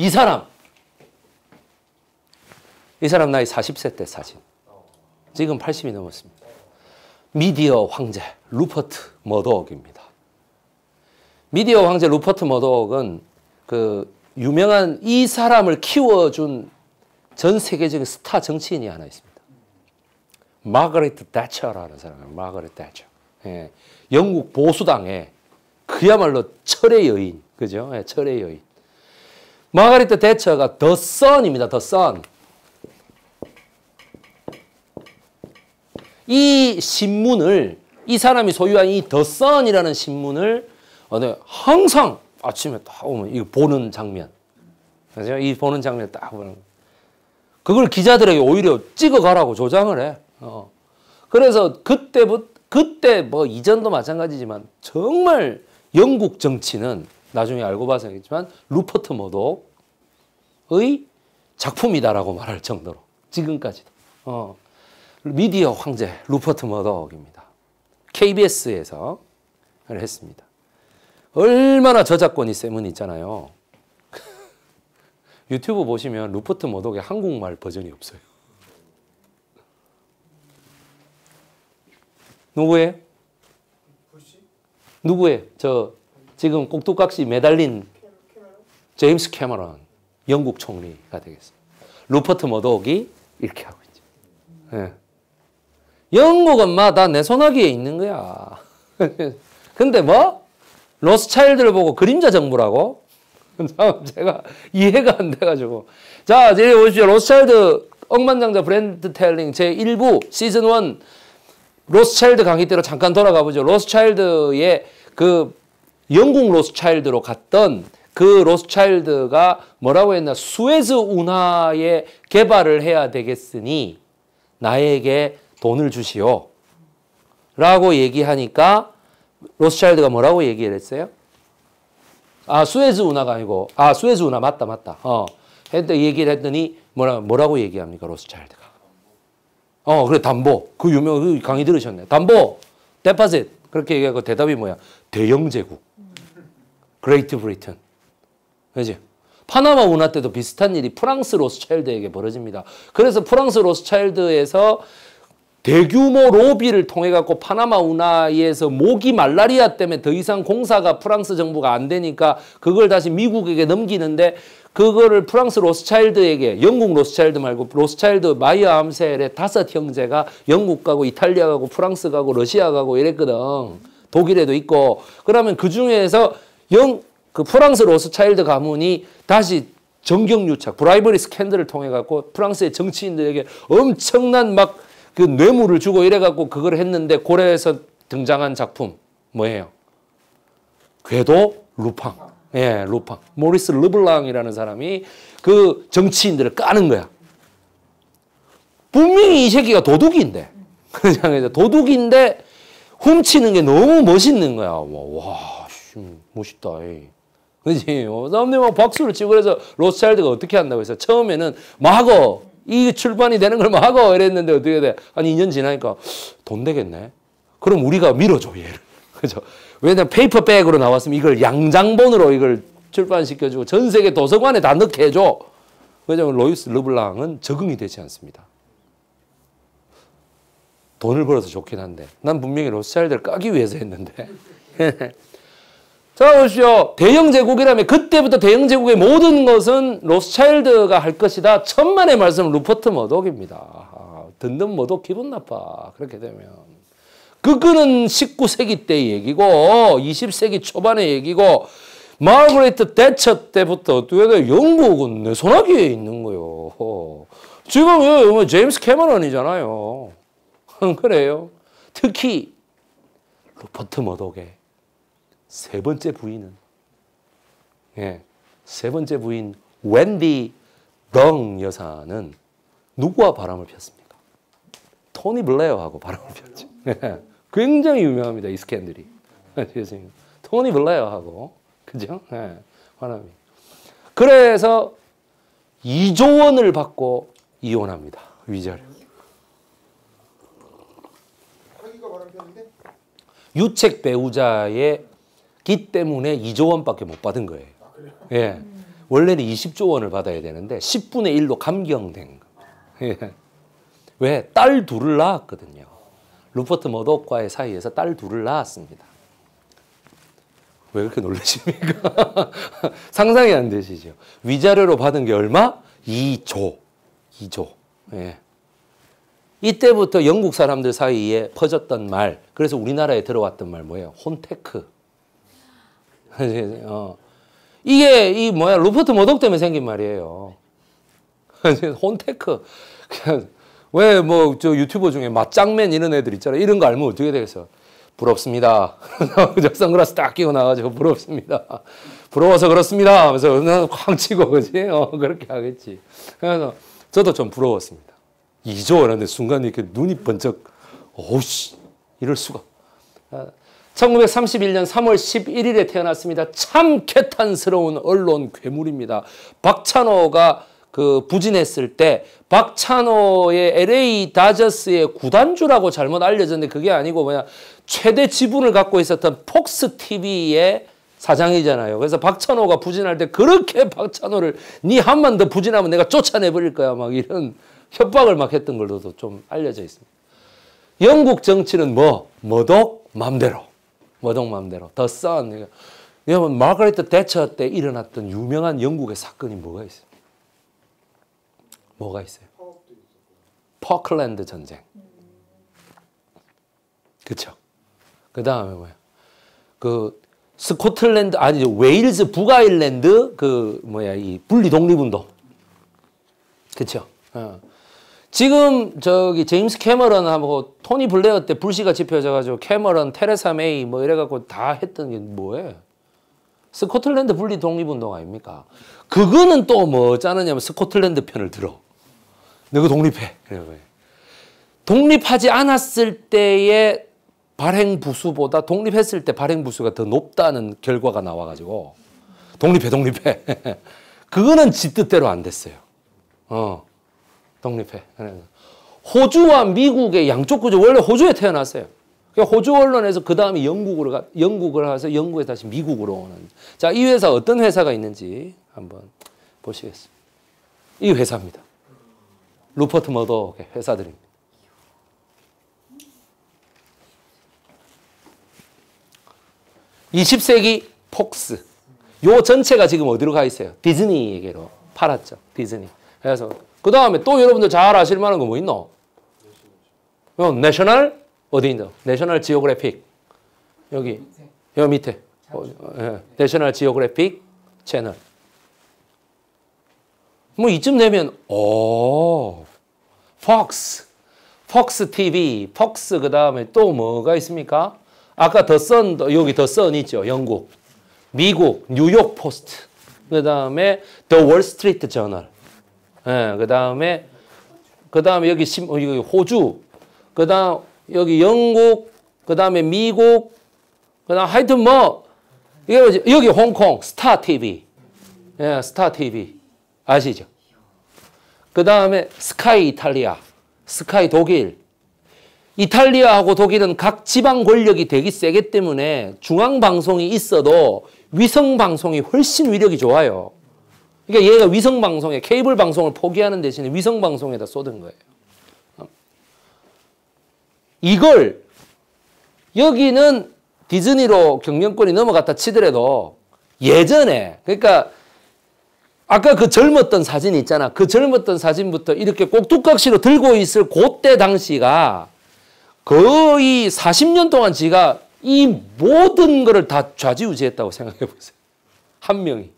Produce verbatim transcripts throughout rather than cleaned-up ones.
이 사람. 이 사람 나이 사십 세 때 사진. 지금 팔십이 넘었습니다. 미디어 황제 루퍼트 머독입니다. 미디어 황제 루퍼트 머독은 그 유명한 이 사람을 키워준 전 세계적인 스타 정치인이 하나 있습니다. 마거릿 대처라는 사람이에요. 마거릿 대처. 예. 영국 보수당의 그야말로 철의 여인. 그죠? 예, 철의 여인. 마거릿 대처가 더 선입니다. 더 선. 이 신문을, 이 사람이 소유한 이 더 선이라는 신문을 항상 아침에 딱 오면 이거 보는 장면. 그죠? 이 보는 장면 딱 보는. 그걸 기자들에게 오히려 찍어가라고 조장을 해. 어. 그래서 그때부터, 그때 뭐 이전도 마찬가지지만 정말 영국 정치는 나중에 알고 봐서 알겠지만 루퍼트 머독의 작품이다라고 말할 정도로 지금까지도. 어. 미디어 황제 루퍼트 머독입니다. 케이비에스에서 했습니다. 얼마나 저작권이 세면 있잖아요. 유튜브 보시면 루퍼트 머독의 한국말 버전이 없어요. 누구예요? 누구예요? 저 지금 꼭두각시 매달린 제임스 캐머런 영국 총리가 되겠어요. 루퍼트 머독이 이렇게 하고 있죠. 네. 영국은 막 다 내 손아귀에 있는 거야. 근데 뭐? 로스차일드를 보고 그림자 정부라고? 제가 이해가 안 돼가지고. 자, 이제 보십시오. 로스차일드 억만장자 브랜드 텔링 제일 부 시즌 일 로스차일드 강의 때로 잠깐 돌아가보죠. 로스차일드의 그 영국 로스차일드로 갔던 그 로스차일드가 뭐라고 했나. 수에즈 운하의 개발을 해야 되겠으니 나에게 돈을 주시오 라고 얘기하니까 로스차일드가 뭐라고 얘기를 했어요? 아, 수에즈 운하가 아니고, 아, 수에즈 운하 맞다, 맞다. 어. 했더니 얘기를 했더니 뭐라, 뭐라고 얘기합니까, 로스차일드가? 어, 그래, 담보. 그 유명한 그 강의 들으셨네. 담보, 데파짓. 그렇게 얘기하고 대답이 뭐야? 대영제국. 그레이트 브리튼. 그지? 파나마 운하 때도 비슷한 일이 프랑스 로스차일드에게 벌어집니다. 그래서 프랑스 로스차일드에서 대규모 로비를 통해 갖고 파나마 운하에서 모기 말라리아 때문에 더 이상 공사가 프랑스 정부가 안 되니까 그걸 다시 미국에게 넘기는데 그거를 프랑스 로스차일드에게, 영국 로스차일드 말고 로스차일드 마이어 암셀의 다섯 형제가 영국 가고 이탈리아 가고 프랑스 가고 러시아 가고 이랬거든. 독일에도 있고. 그러면 그중에서 영, 그 프랑스 로스차일드 가문이 다시 정경유착, 브라이버리 스캔들을 통해 갖고 프랑스의 정치인들에게 엄청난 막 그 뇌물을 주고 이래갖고 그걸 했는데 고려에서 등장한 작품 뭐예요? 괴도 루팡. 예, 루팡. 모리스 르블랑이라는 사람이 그 정치인들을 까는 거야. 분명히 이 새끼가 도둑인데. 도둑인데 훔치는 게 너무 멋있는 거야. 와, 씨, 멋있다. 에이. 그치? 사람들이 막 박수를 치고 그래서 로스차일드가 어떻게 한다고 해서 처음에는 마거. 이 출판이 되는 걸 막어 이랬는데 어떻게 돼? 한 이 년 지나니까 돈 되겠네. 그럼 우리가 밀어줘 얘를. 그죠? 왜냐면 페이퍼백으로 나왔으면 이걸 양장본으로 이걸 출판시켜주고 전 세계 도서관에 다 넣게 해줘. 왜냐면 로이스 르블랑은 적응이 되지 않습니다. 돈을 벌어서 좋긴 한데 난 분명히 로스차일드를 까기 위해서 했는데. 자, 보십시오. 대영제국이라면 그때부터 대영제국의 모든 것은 로스차일드가 할 것이다. 천만의 말씀 루퍼트 머독입니다. 아, 듣는 머독 기분 나빠. 그렇게 되면. 그거는 십구 세기 때 얘기고 이십 세기 초반의 얘기고 마거릿 대처 때부터 어떻게 영국은 내 손아귀에 있는 거요. 지금 제임스 캐머런이잖아요. 그래요. 특히 루퍼트 머독의 세 번째 부인은, 예, 세 번째 부인 웬디 덩 여사는 누구와 바람을 피웠습니까? 토니 블레어하고 바람을 피웠죠. 예, 굉장히 유명합니다. 이 스캔들이. 토니 블레어하고, 그죠? 예, 바람이. 그래서 이조 원을 받고 이혼합니다. 위자료. 자기가 바람 피웠는데? 유책 배우자의 이 때문에 이조 원밖에 못 받은 거예요. 아, 예. 원래는 이십조 원을 받아야 되는데 십분의 일로 감경된 겁니다. 왜? 딸 둘을 낳았거든요. 루퍼트 머독과의 사이에서 딸 둘을 낳았습니다. 왜 그렇게 놀라십니까? 상상이 안 되시죠? 위자료로 받은 게 얼마? 이조. 이조. 예. 이때부터 영국 사람들 사이에 퍼졌던 말, 그래서 우리나라에 들어왔던 말 뭐예요? 혼테크. 어. 이게 이 뭐야? 루퍼트 머독 때문에 생긴 말이에요. 혼테크. 왜 뭐 저 유튜버 중에 맞짱맨 이런 애들 있잖아요. 이런 거 알면 어떻게 되겠어? 부럽습니다. 선글라스 딱 끼고 나가지고 부럽습니다. 부러워서 그렇습니다. 하면서 쾅 치고 그지? 어, 그렇게 하겠지. 그래서 저도 좀 부러웠습니다. 이조 원인데 순간 이렇게 눈이 번쩍, 오씨 이럴 수가. 천구백삼십일년 삼월 십일일에 태어났습니다. 참 개탄스러운 언론 괴물입니다. 박찬호가 그 부진했을 때 박찬호의 엘에이 다저스의 구단주라고 잘못 알려졌는데 그게 아니고 뭐냐, 최대 지분을 갖고 있었던 폭스 티비의 사장이잖아요. 그래서 박찬호가 부진할 때 그렇게 박찬호를 네 한만 더 부진하면 내가 쫓아내버릴 거야 막 이런 협박을 막 했던 걸로도 좀 알려져 있습니다. 영국 정치는 뭐 머독 맘대로, 머독 맘대로. 더 선. 왜냐하면 마거릿 대처 때 일어났던 유명한 영국의 사건이 뭐가 있어요? 뭐가 있어요? 포클랜드 전쟁. 그쵸? 그 다음에 뭐야? 그 스코틀랜드 아니 웨일즈 북아일랜드 그 뭐야 이 분리 독립운동. 그쵸? 어. 지금 저기 제임스 캐머런하고 토니 블레어 때 불씨가 지펴져가지고 캐머런, 테레사 메이 뭐 이래갖고 다 했던 게 뭐예요? 스코틀랜드 분리 독립운동 아닙니까? 그거는 또 뭐 짜느냐면 스코틀랜드 편을 들어. 너가 독립해. 독립하지 않았을 때의 발행부수보다 독립했을 때 발행부수가 더 높다는 결과가 나와가지고 독립해 독립해. 그거는 지 뜻대로 안 됐어요. 어, 독립해. 호주와 미국의 양쪽 구조, 원래 호주에 태어났어요. 호주 언론에서 그 다음에 영국으로 가, 영국을 가서 영국에서 다시 미국으로 오는. 자, 이 회사 어떤 회사가 있는지 한번 보시겠습니다. 이 회사입니다. 루퍼트 머독의 회사들입니다. 이십 세기 폭스. 요 전체가 지금 어디로 가 있어요? 디즈니에게로 팔았죠. 디즈니. 그래서 그 다음에 또 여러분들 잘 아실 만한 거 뭐 있노? 내셔널 어디 있나? 내셔널 지오그래픽. 여기, 여기 밑에. 어, 예. 내셔널 지오그래픽 채널. 뭐 이쯤 되면, 오, 폭스. 폭스 티비, 폭스 그 다음에 또 뭐가 있습니까? 아까 더 선, 여기 더 선 있죠. 영국, 미국, 뉴욕 포스트. 그 다음에 더 월스트리트 저널. 예, 그 다음에, 그 다음에 여기, 심, 여기 호주. 그 다음, 여기 영국, 그 다음에 미국, 그 다음 하여튼 뭐, 여기 홍콩, 스타 티비. 예, 스타 티비. 아시죠? 그 다음에 스카이 이탈리아, 스카이 독일. 이탈리아하고 독일은 각 지방 권력이 되게 세기 때문에 중앙방송이 있어도 위성방송이 훨씬 위력이 좋아요. 그러니까 얘가 위성방송에, 케이블 방송을 포기하는 대신에 위성방송에다 쏟은 거예요. 이걸 여기는 디즈니로 경영권이 넘어갔다 치더라도 예전에, 그러니까 아까 그 젊었던 사진 있잖아. 그 젊었던 사진부터 이렇게 꼭두각시로 들고 있을 그때 당시가 거의 사십 년 동안 지가 이 모든 거를 다 좌지우지했다고 생각해 보세요. 한 명이.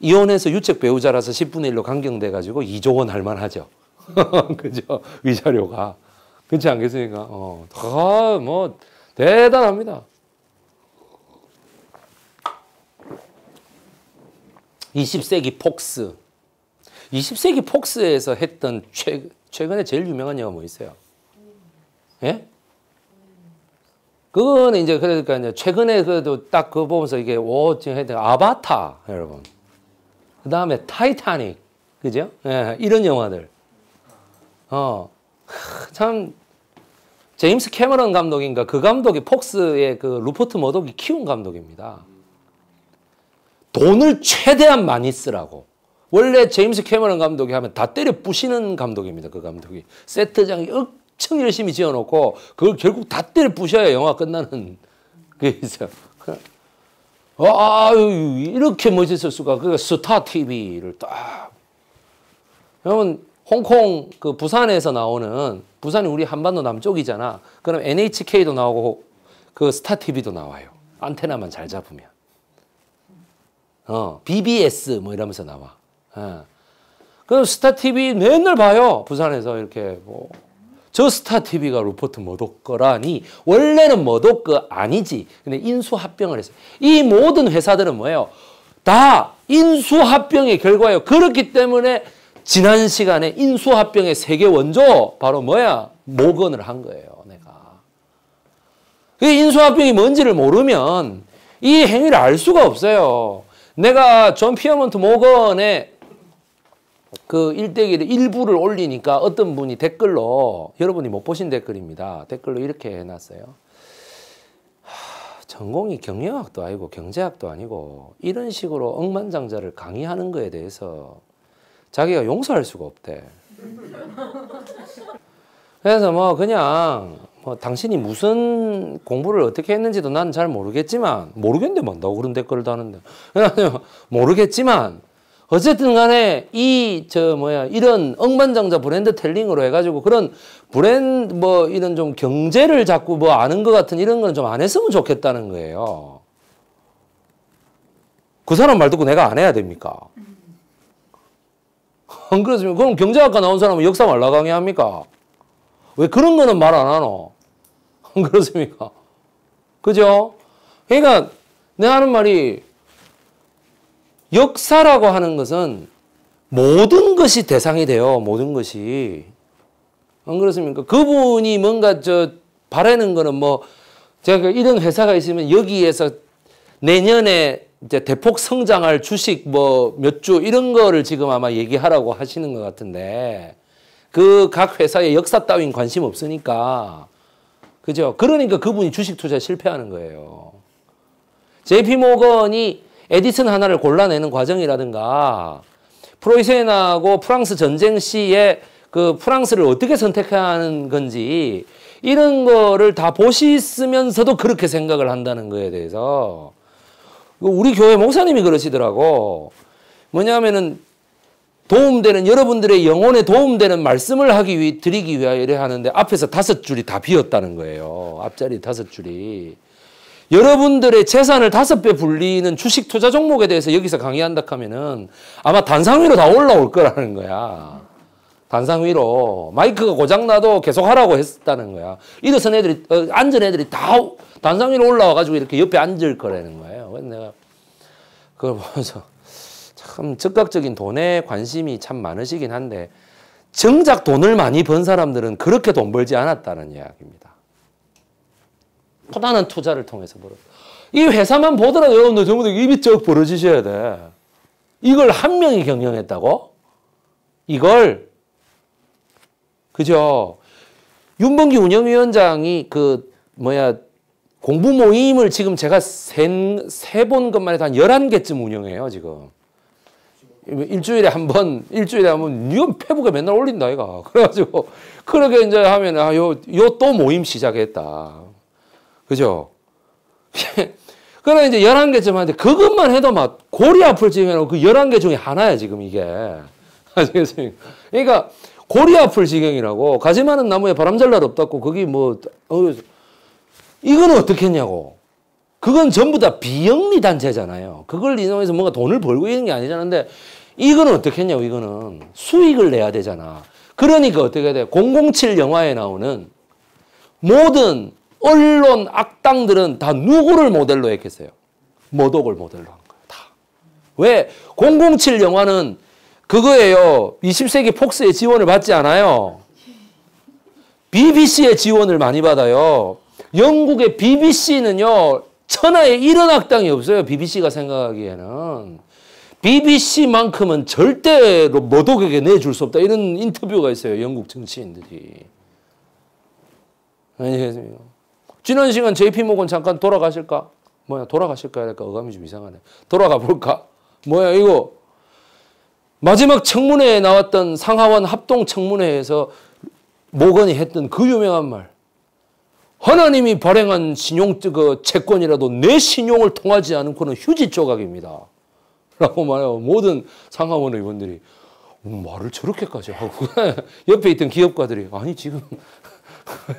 이혼해서 유책 배우자라서 십분의 일로 감경돼가지고 이조 원 할만하죠. 그죠? 위자료가. 그렇지 않겠습니까? 어, 아, 뭐, 대단합니다. 이십 세기 폭스. 이십 세기 폭스에서 했던 최, 최근에 제일 유명한 영화 뭐 있어요? 예? 그거는 이제, 그러니까 이제 최근에 그래도 딱 그거 보면서 이게, 오, 지금 했던 아바타, 여러분. 그 다음에 타이타닉. 그죠? 예, 이런 영화들. 어, 참 제임스 캐머런 감독인가 그 감독이 폭스의 그 루퍼트 머독이 키운 감독입니다. 돈을 최대한 많이 쓰라고. 원래 제임스 캐머런 감독이 하면 다 때려 부시는 감독입니다. 그 감독이 세트장이 엄청 열심히 지어놓고 그걸 결국 다 때려 부셔야 영화 끝나는 게 있어요. 아, 이렇게 멋있을 수가. 그 스타 티비를 딱. 여러분 홍콩 그 부산에서 나오는, 부산이 우리 한반도 남쪽이잖아. 그럼 엔에이치케이도 나오고 그 스타 티비도 나와요. 안테나만 잘 잡으면. 어, 비비에스 뭐 이러면서 나와. 예. 그럼 스타 티비 맨날 봐요. 부산에서 이렇게 뭐. 저 스타 티비가 루퍼트 머독 거라니. 원래는 머독 거 아니지. 근데 인수합병을 했어요. 이 모든 회사들은 뭐예요? 다 인수합병의 결과예요. 그렇기 때문에 지난 시간에 인수합병의 세계 원조 바로 뭐야? 모건을 한 거예요. 내가. 그 인수합병이 뭔지를 모르면 이 행위를 알 수가 없어요. 내가 존 피어먼트 모건의 그 일대기를 일부를 올리니까 어떤 분이 댓글로, 여러분이 못 보신 댓글입니다. 댓글로 이렇게 해놨어요. 하, 전공이 경영학도 아니고 경제학도 아니고 이런 식으로 억만장자를 강의하는 거에 대해서 자기가 용서할 수가 없대. 그래서 뭐 그냥 뭐 당신이 무슨 공부를 어떻게 했는지도 난 잘 모르겠지만, 모르겠는데 만다고 그런 댓글을 다는데, 모르겠지만 어쨌든 간에 이 저 뭐야 이런 억만장자 브랜드 텔링으로 해가지고 그런 브랜드 뭐 이런 좀 경제를 자꾸 뭐 아는 것 같은 이런 건 좀 안 했으면 좋겠다는 거예요. 그 사람 말 듣고 내가 안 해야 됩니까? 안 그렇습니까? 그럼 경제학과 나온 사람은 역사 말라 강의합니까? 왜 그런 거는 말 안 하노? 안 그렇습니까? 그죠? 그러니까 내가 하는 말이, 역사라고 하는 것은 모든 것이 대상이 돼요. 모든 것이. 안 그렇습니까? 그분이 뭔가 저 바라는 거는 뭐, 제가 이런 회사가 있으면 여기에서 내년에 이제 대폭 성장할 주식 뭐 몇 주 이런 거를 지금 아마 얘기하라고 하시는 것 같은데, 그 각 회사의 역사 따윈 관심 없으니까. 그죠? 그러니까 그분이 주식 투자에 실패하는 거예요. 제이피 모건이 에디슨 하나를 골라내는 과정이라든가, 프로이센하고 프랑스 전쟁 시에 그 프랑스를 어떻게 선택하는 건지, 이런 거를 다 보시면서도 그렇게 생각을 한다는 거에 대해서, 우리 교회 목사님이 그러시더라고. 뭐냐면은 도움되는, 여러분들의 영혼에 도움되는 말씀을 하기 위해, 드리기 위하여 이래 하는데 앞에서 다섯 줄이 다 비었다는 거예요. 앞자리 다섯 줄이. 여러분들의 재산을 다섯 배 불리는 주식 투자 종목에 대해서 여기서 강의한다 하면은 아마 단상 위로 다 올라올 거라는 거야. 단상 위로. 마이크가 고장나도 계속 하라고 했었다는 거야. 일어선 애들이, 어, 앉은 애들이 다 단상 위로 올라와가지고 이렇게 옆에 앉을 거라는 거예요. 그래서 내가 그걸 보면서, 참 즉각적인 돈에 관심이 참 많으시긴 한데, 정작 돈을 많이 번 사람들은 그렇게 돈 벌지 않았다는 이야기입니다. 포단한 투자를 통해서 벌었다. 이 회사만 보더라도 여러분들 전부 다 입이 쩍 벌어지셔야 돼. 이걸 한 명이 경영했다고? 이걸? 그죠? 윤범기 운영위원장이 그 뭐야 공부 모임을 지금 제가 세 번 것만 해도 한 열한 개쯤 운영해요. 지금 일주일에 한 번, 일주일에 한 번, 이건 페북에 맨날 올린다, 이거. 그래가지고, 그렇게 이제 하면, 아, 요, 요 또 모임 시작했다. 그죠? 그래, 이제 열한 개쯤 하는데, 그것만 해도 막 골이 아플 지경이라고, 그 열한 개 중에 하나야, 지금 이게. 아시겠습니까? 그러니까, 골이 아플 지경이라고, 가지 많은 나무에 바람잘 날 없다고, 거기 뭐, 어, 이건 어떻게 했냐고. 그건 전부 다 비영리 단체잖아요. 그걸 이용해서 뭔가 돈을 벌고 있는 게 아니잖아. 근데 이거는 어떻게 했냐고, 이거는. 수익을 내야 되잖아. 그러니까 어떻게 해야 돼? 공공칠 영화에 나오는 모든 언론 악당들은 다 누구를 모델로 했겠어요? 머독을 모델로 한 거예요. 다. 왜? 공공칠 영화는 그거예요. 이십 세기 폭스의 지원을 받지 않아요. 비비씨의 지원을 많이 받아요. 영국의 비비씨는요. 천하에 이런 악당이 없어요. 비비씨가 생각하기에는. 비비씨만큼은 절대로 머독에게 내줄 수 없다. 이런 인터뷰가 있어요. 영국 정치인들이. 아니겠습니까? 지난 시간 제이피 모건 잠깐 돌아가실까? 뭐야, 돌아가실까? 할까? 어감이 좀 이상하네. 돌아가 볼까? 뭐야, 이거. 마지막 청문회에 나왔던 상하원 합동 청문회에서 모건이 했던 그 유명한 말. 하나님이 발행한 신용, 그, 채권이라도 내 신용을 통하지 않고는 휴지 조각입니다. 라고 말해요. 모든 상하원 의원들이. 말을 저렇게까지 하고. 옆에 있던 기업가들이. 아니, 지금.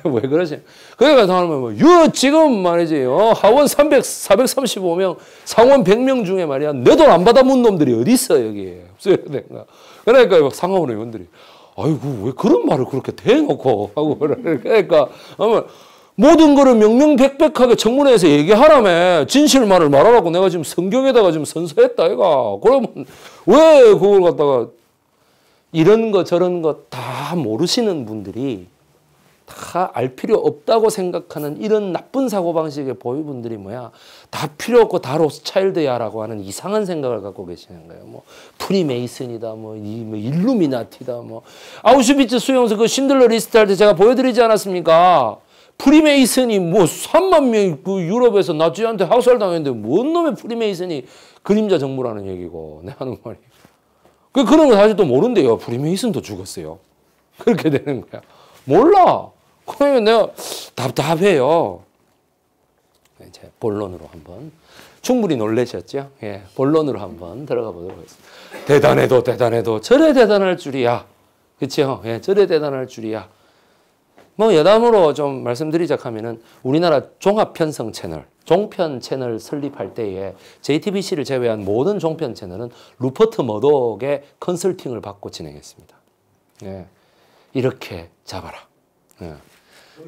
왜 그러지? 그러니까 사람은 뭐, 유, 지금 말이지. 어, 하원 삼백, 사백삼십오 명, 상원 백 명 중에 말이야. 내 돈 안 받아본 놈들이 어디 있어, 여기. 없어야 된다. 그러니까 상하원 의원들이. 아이고, 왜 그런 말을 그렇게 대놓고 하고. 그러니까. 아마 모든 거를 명명백백하게 청문회에서 얘기하라며. 진실만을 말하라고 내가 지금 성경에다가 지금 선서했다, 얘가. 그러면 왜 그걸 갖다가 이런 거 저런 거 다 모르시는 분들이 다 알 필요 없다고 생각하는 이런 나쁜 사고방식의 보유분들이 뭐야. 다 필요 없고 다 로스차일드야 라고 하는 이상한 생각을 갖고 계시는 거예요. 뭐 프리메이슨이다, 뭐, 이, 뭐 일루미나티다, 뭐. 아우슈비츠 수용소 그 신들러 리스트 할 때 제가 보여드리지 않았습니까? 프리메이슨이 뭐 삼만 명이 그 유럽에서 나치한테 학살당했는데 뭔 놈의 프리메이슨이 그림자 정부라는 얘기고 내 하는 말이. 그, 그런 거 사실 또 모른대요. 프리메이슨도 죽었어요. 그렇게 되는 거야. 몰라. 그러면 내가 답답해요. 이제 본론으로 한번 충분히 놀라셨죠? 예, 본론으로 한번 들어가 보도록 하겠습니다. 대단해도 대단해도 저래 대단할 줄이야. 그렇죠? 예, 저래 대단할 줄이야. 뭐 여담으로 좀 말씀드리자면은 우리나라 종합편성 채널, 종편 채널 설립할 때에 제이티비씨를 제외한 모든 종편 채널은 루퍼트 머독의 컨설팅을 받고 진행했습니다. 예. 이렇게 잡아라. 예.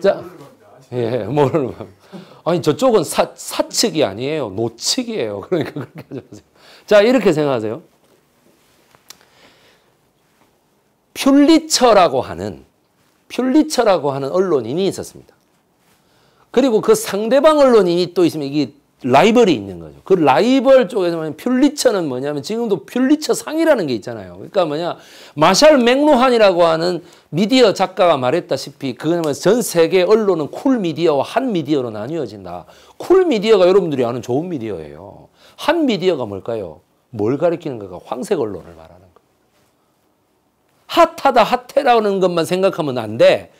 자, 예, 뭘. 아니, 저쪽은 사, 사측이 아니에요. 노측이에요. 그러니까 그렇게 하지 마세요. 자, 이렇게 생각하세요. 퓰리처라고 하는, 퓰리처라고 하는 언론인이 있었습니다. 그리고 그 상대방 언론인이 또 있으면 이게 라이벌이 있는 거죠. 그 라이벌 쪽에서 뭐냐면 퓰리처는 뭐냐면 지금도 퓰리처 상이라는 게 있잖아요. 그러니까 뭐냐, 마샬 맥루한이라고 하는 미디어 작가가 말했다시피 그거는 전 세계 언론은 쿨 미디어와 한 미디어로 나뉘어진다. 쿨 미디어가 여러분들이 아는 좋은 미디어예요. 한 미디어가 뭘까요? 뭘 가리키는 거가? 황색 언론을 말하는 거. 핫하다 핫해라는 것만 생각하면 안 돼.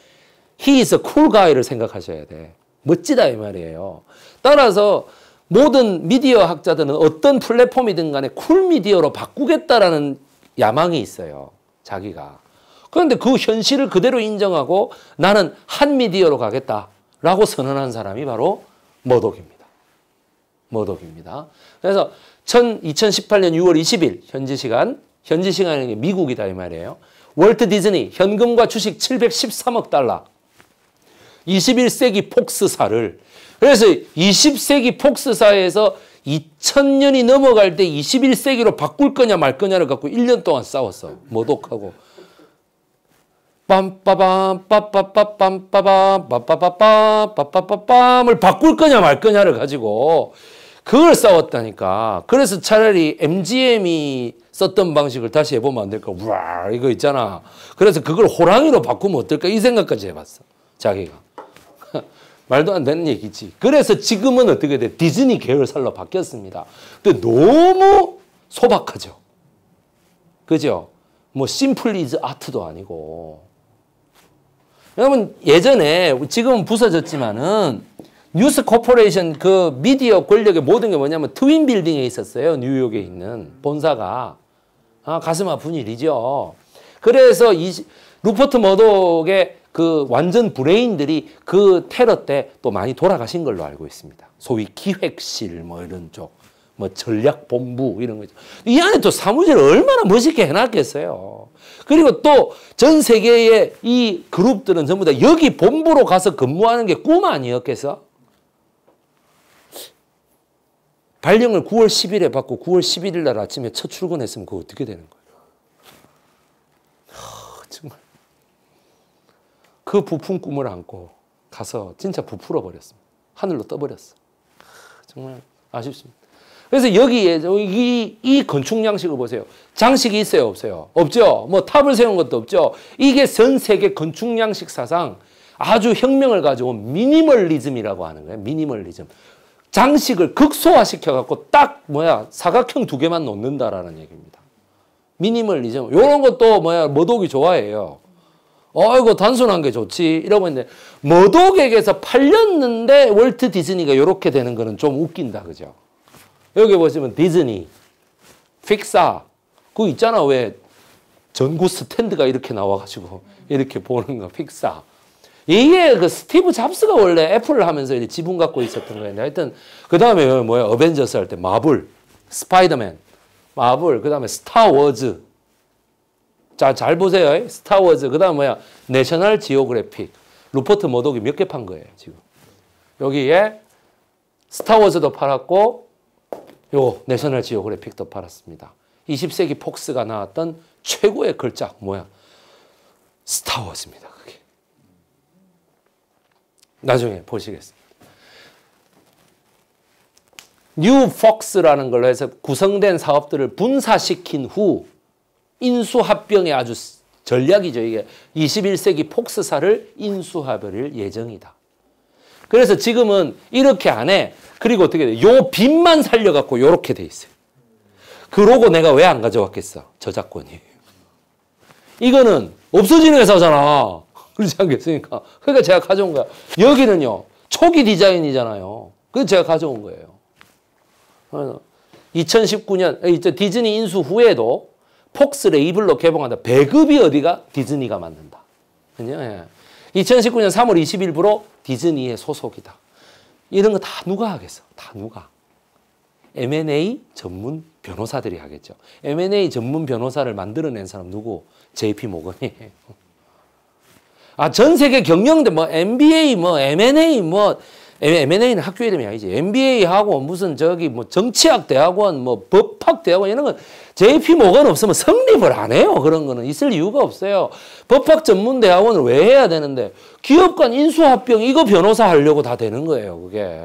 He is a cool guy를 생각하셔야 돼. 멋지다 이 말이에요. 따라서 모든 미디어 학자들은 어떤 플랫폼이든 간에 쿨미디어로 바꾸겠다라는 야망이 있어요. 자기가. 그런데 그 현실을 그대로 인정하고 나는 한 미디어로 가겠다라고 선언한 사람이 바로 머독입니다. 머독입니다. 그래서 이천십팔 년 유월 이십 일 현지 시간, 현지 시간이 게 미국이다 이 말이에요. 월트 디즈니 현금과 주식 칠백십삼억 달러. 이십일 세기 폭스사를. 그래서 이십 세기 폭스사에서 이천 년이 넘어갈 때 이십일 세기로 바꿀 거냐 말 거냐를 갖고 일 년 동안 싸웠어. 머독하고. 빰빠밤 빠빠빠빰 빠밤 빠빠빠빰 빠빠빠빰을 바꿀 거냐 말 거냐를 가지고 그걸 싸웠다니까. 그래서 차라리 엠지엠이 썼던 방식을 다시 해보면 안 될까. 우와 이거 있잖아. 그래서 그걸 호랑이로 바꾸면 어떨까 이 생각까지 해봤어. 자기가. 말도 안 되는 얘기지. 그래서 지금은 어떻게 돼? 디즈니 계열사로 바뀌었습니다. 근데 너무 소박하죠. 그죠? 뭐 심플 이즈 아트도 아니고. 여러분 예전에 지금은 부서졌지만은 뉴스 코퍼레이션 그 미디어 권력의 모든 게 뭐냐면 트윈 빌딩에 있었어요. 뉴욕에 있는 본사가. 아, 가슴 아픈 일이죠. 그래서 이 루퍼트 머독의 그 완전 브레인들이 그 테러 때 또 많이 돌아가신 걸로 알고 있습니다. 소위 기획실 뭐 이런 쪽, 뭐 전략본부 이런 거죠. 이 안에 또 사무실을 얼마나 멋있게 해놨겠어요. 그리고 또 전 세계의 이 그룹들은 전부 다 여기 본부로 가서 근무하는 게 꿈 아니었겠어? 발령을 구월 십 일에 받고 구월 십일 일 날 아침에 첫 출근했으면 그거 어떻게 되는 거예요? 하, 정말. 그 부푼 꿈을 안고 가서 진짜 부풀어 버렸습니다. 하늘로 떠버렸어. 정말 아쉽습니다. 그래서 여기에 이, 이 건축 양식을 보세요. 장식이 있어요? 없어요? 없죠? 뭐 탑을 세운 것도 없죠? 이게 전 세계 건축 양식 사상 아주 혁명을 가져온 미니멀리즘이라고 하는 거예요. 미니멀리즘. 장식을 극소화시켜갖고 딱 뭐야 사각형 두 개만 놓는다라는 얘기입니다. 미니멀리즘. 요런 것도 뭐야 머독이 좋아해요. 어이구 단순한 게 좋지 이러고 있는데 머독에게서 팔렸는데 월트 디즈니가 요렇게 되는 거는 좀 웃긴다 그죠? 여기 보시면 디즈니, 픽사 그거 있잖아. 왜 전구 스탠드가 이렇게 나와가지고 이렇게 보는 거 픽사. 이게 그 스티브 잡스가 원래 애플을 하면서 이제 지분 갖고 있었던 거였는데 하여튼 그 다음에 뭐야 어벤져스 할 때 마블, 스파이더맨, 마블 그 다음에 스타워즈. 자, 잘 보세요. 스타워즈 그 다음 뭐야 내셔널 지오그래픽. 루퍼트 머독이 몇 개 판 거예요 지금. 여기에 스타워즈도 팔았고 요 내셔널 지오그래픽도 팔았습니다. 이십 세기 폭스가 나왔던 최고의 걸작 뭐야 스타워즈입니다. 그게 나중에 보시겠습니다. 뉴 폭스라는 걸로 해서 구성된 사업들을 분사시킨 후 인수합병의 아주 전략이죠. 이게 이십일 세기 폭스사를 인수합병일 예정이다. 그래서 지금은 이렇게 안 해. 그리고 어떻게 돼? 요 빚만 살려갖고 이렇게 돼 있어요. 그러고 내가 왜 안 가져왔겠어? 저작권이. 이거는 없어지는 회사잖아. 그렇지 않겠습니까? 그러니까 제가 가져온 거야. 여기는요. 초기 디자인이잖아요. 그래서 제가 가져온 거예요. 이천십구 년 디즈니 인수 후에도 폭스 레이블로 개봉한다. 배급이 어디가? 디즈니가 만든다. 그냥 이천십구 년 삼 월 이십 일부로 디즈니의 소속이다. 이런 거 다 누가 하겠어? 다 누가? 엠 앤 에이 전문 변호사들이 하겠죠. 엠 앤 에이 전문 변호사를 만들어낸 사람 누구? 제이 피 모건이에요. 아, 전 세계 경영대 뭐 엠 비 에이 뭐 엠 앤 에이 뭐 엠 앤 에이는 학교 이름이 아니지. 엠 비 에이하고 무슨 저기 뭐 정치학 대학원 뭐 법학 대학원 이런 건 제이 피 모건 없으면 성립을 안 해요. 그런 거는 있을 이유가 없어요. 법학 전문 대학원을 왜 해야 되는데 기업 간 인수합병 이거 변호사 하려고 다 되는 거예요. 그게.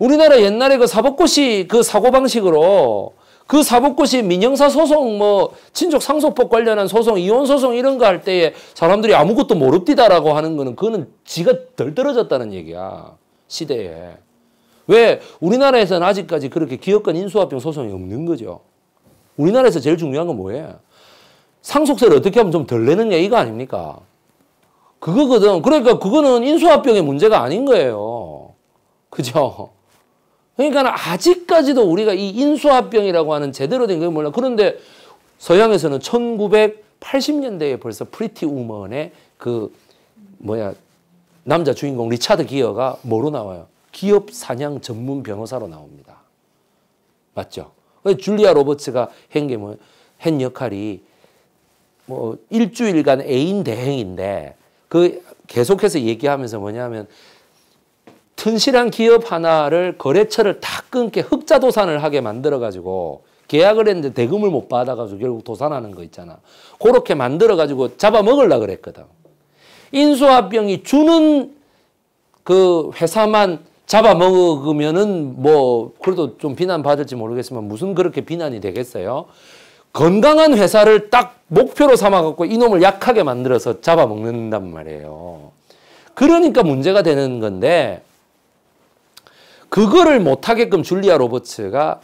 우리나라 옛날에 그 사법고시 그 사고방식으로 그 사법고시 민형사 소송 뭐 친족 상속법 관련한 소송 이혼 소송 이런 거 할 때에 사람들이 아무것도 모릅디다라고 하는 거는 그거는 지가 덜 떨어졌다는 얘기야. 시대에. 왜 우리나라에서는 아직까지 그렇게 기업간 인수합병 소송이 없는 거죠. 우리나라에서 제일 중요한 건 뭐예요? 상속세를 어떻게 하면 좀 덜 내느냐 이거 아닙니까? 그거거든. 그러니까 그거는 인수합병의 문제가 아닌 거예요. 그죠? 그러니까 아직까지도 우리가 이 인수합병이라고 하는 제대로 된 걸 몰라. 그런데 서양에서는 천구백팔십 년대에 벌써 프리티 우먼의 그 뭐야 남자 주인공 리차드 기어가 뭐로 나와요? 기업 사냥 전문 변호사로 나옵니다. 맞죠? 줄리아 로버츠가 한 게 뭐, 한 역할이 뭐 일주일간 애인 대행인데 그 계속해서 얘기하면서 뭐냐면 튼실한 기업 하나를 거래처를 다 끊게 흑자도산을 하게 만들어가지고 계약을 했는데 대금을 못 받아가지고 결국 도산하는 거 있잖아. 그렇게 만들어가지고 잡아먹으려고 그랬거든. 인수합병이 주는 그 회사만 잡아먹으면은 뭐 그래도 좀 비난받을지 모르겠지만 무슨 그렇게 비난이 되겠어요. 건강한 회사를 딱 목표로 삼아갖고 이놈을 약하게 만들어서 잡아먹는단 말이에요. 그러니까 문제가 되는 건데 그거를 못하게끔 줄리아 로버츠가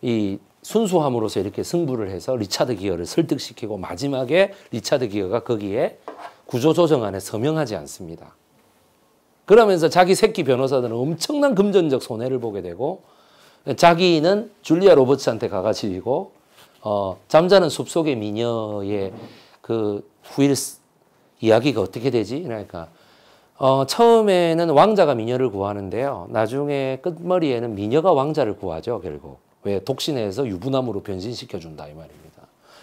이 순수함으로서 이렇게 승부를 해서 리차드 기어를 설득시키고 마지막에 리차드 기어가 거기에 구조조정안에 서명하지 않습니다. 그러면서 자기 새끼 변호사들은 엄청난 금전적 손해를 보게 되고 자기는 줄리아 로버츠한테 가가지고 어, 잠자는 숲속의 미녀의 그 후일스 이야기가 어떻게 되지? 그러니까 어, 처음에는 왕자가 미녀를 구하는데요. 나중에 끝머리에는 미녀가 왕자를 구하죠. 결국. 왜? 독신해서 유부남으로 변신시켜준다 이 말입니다.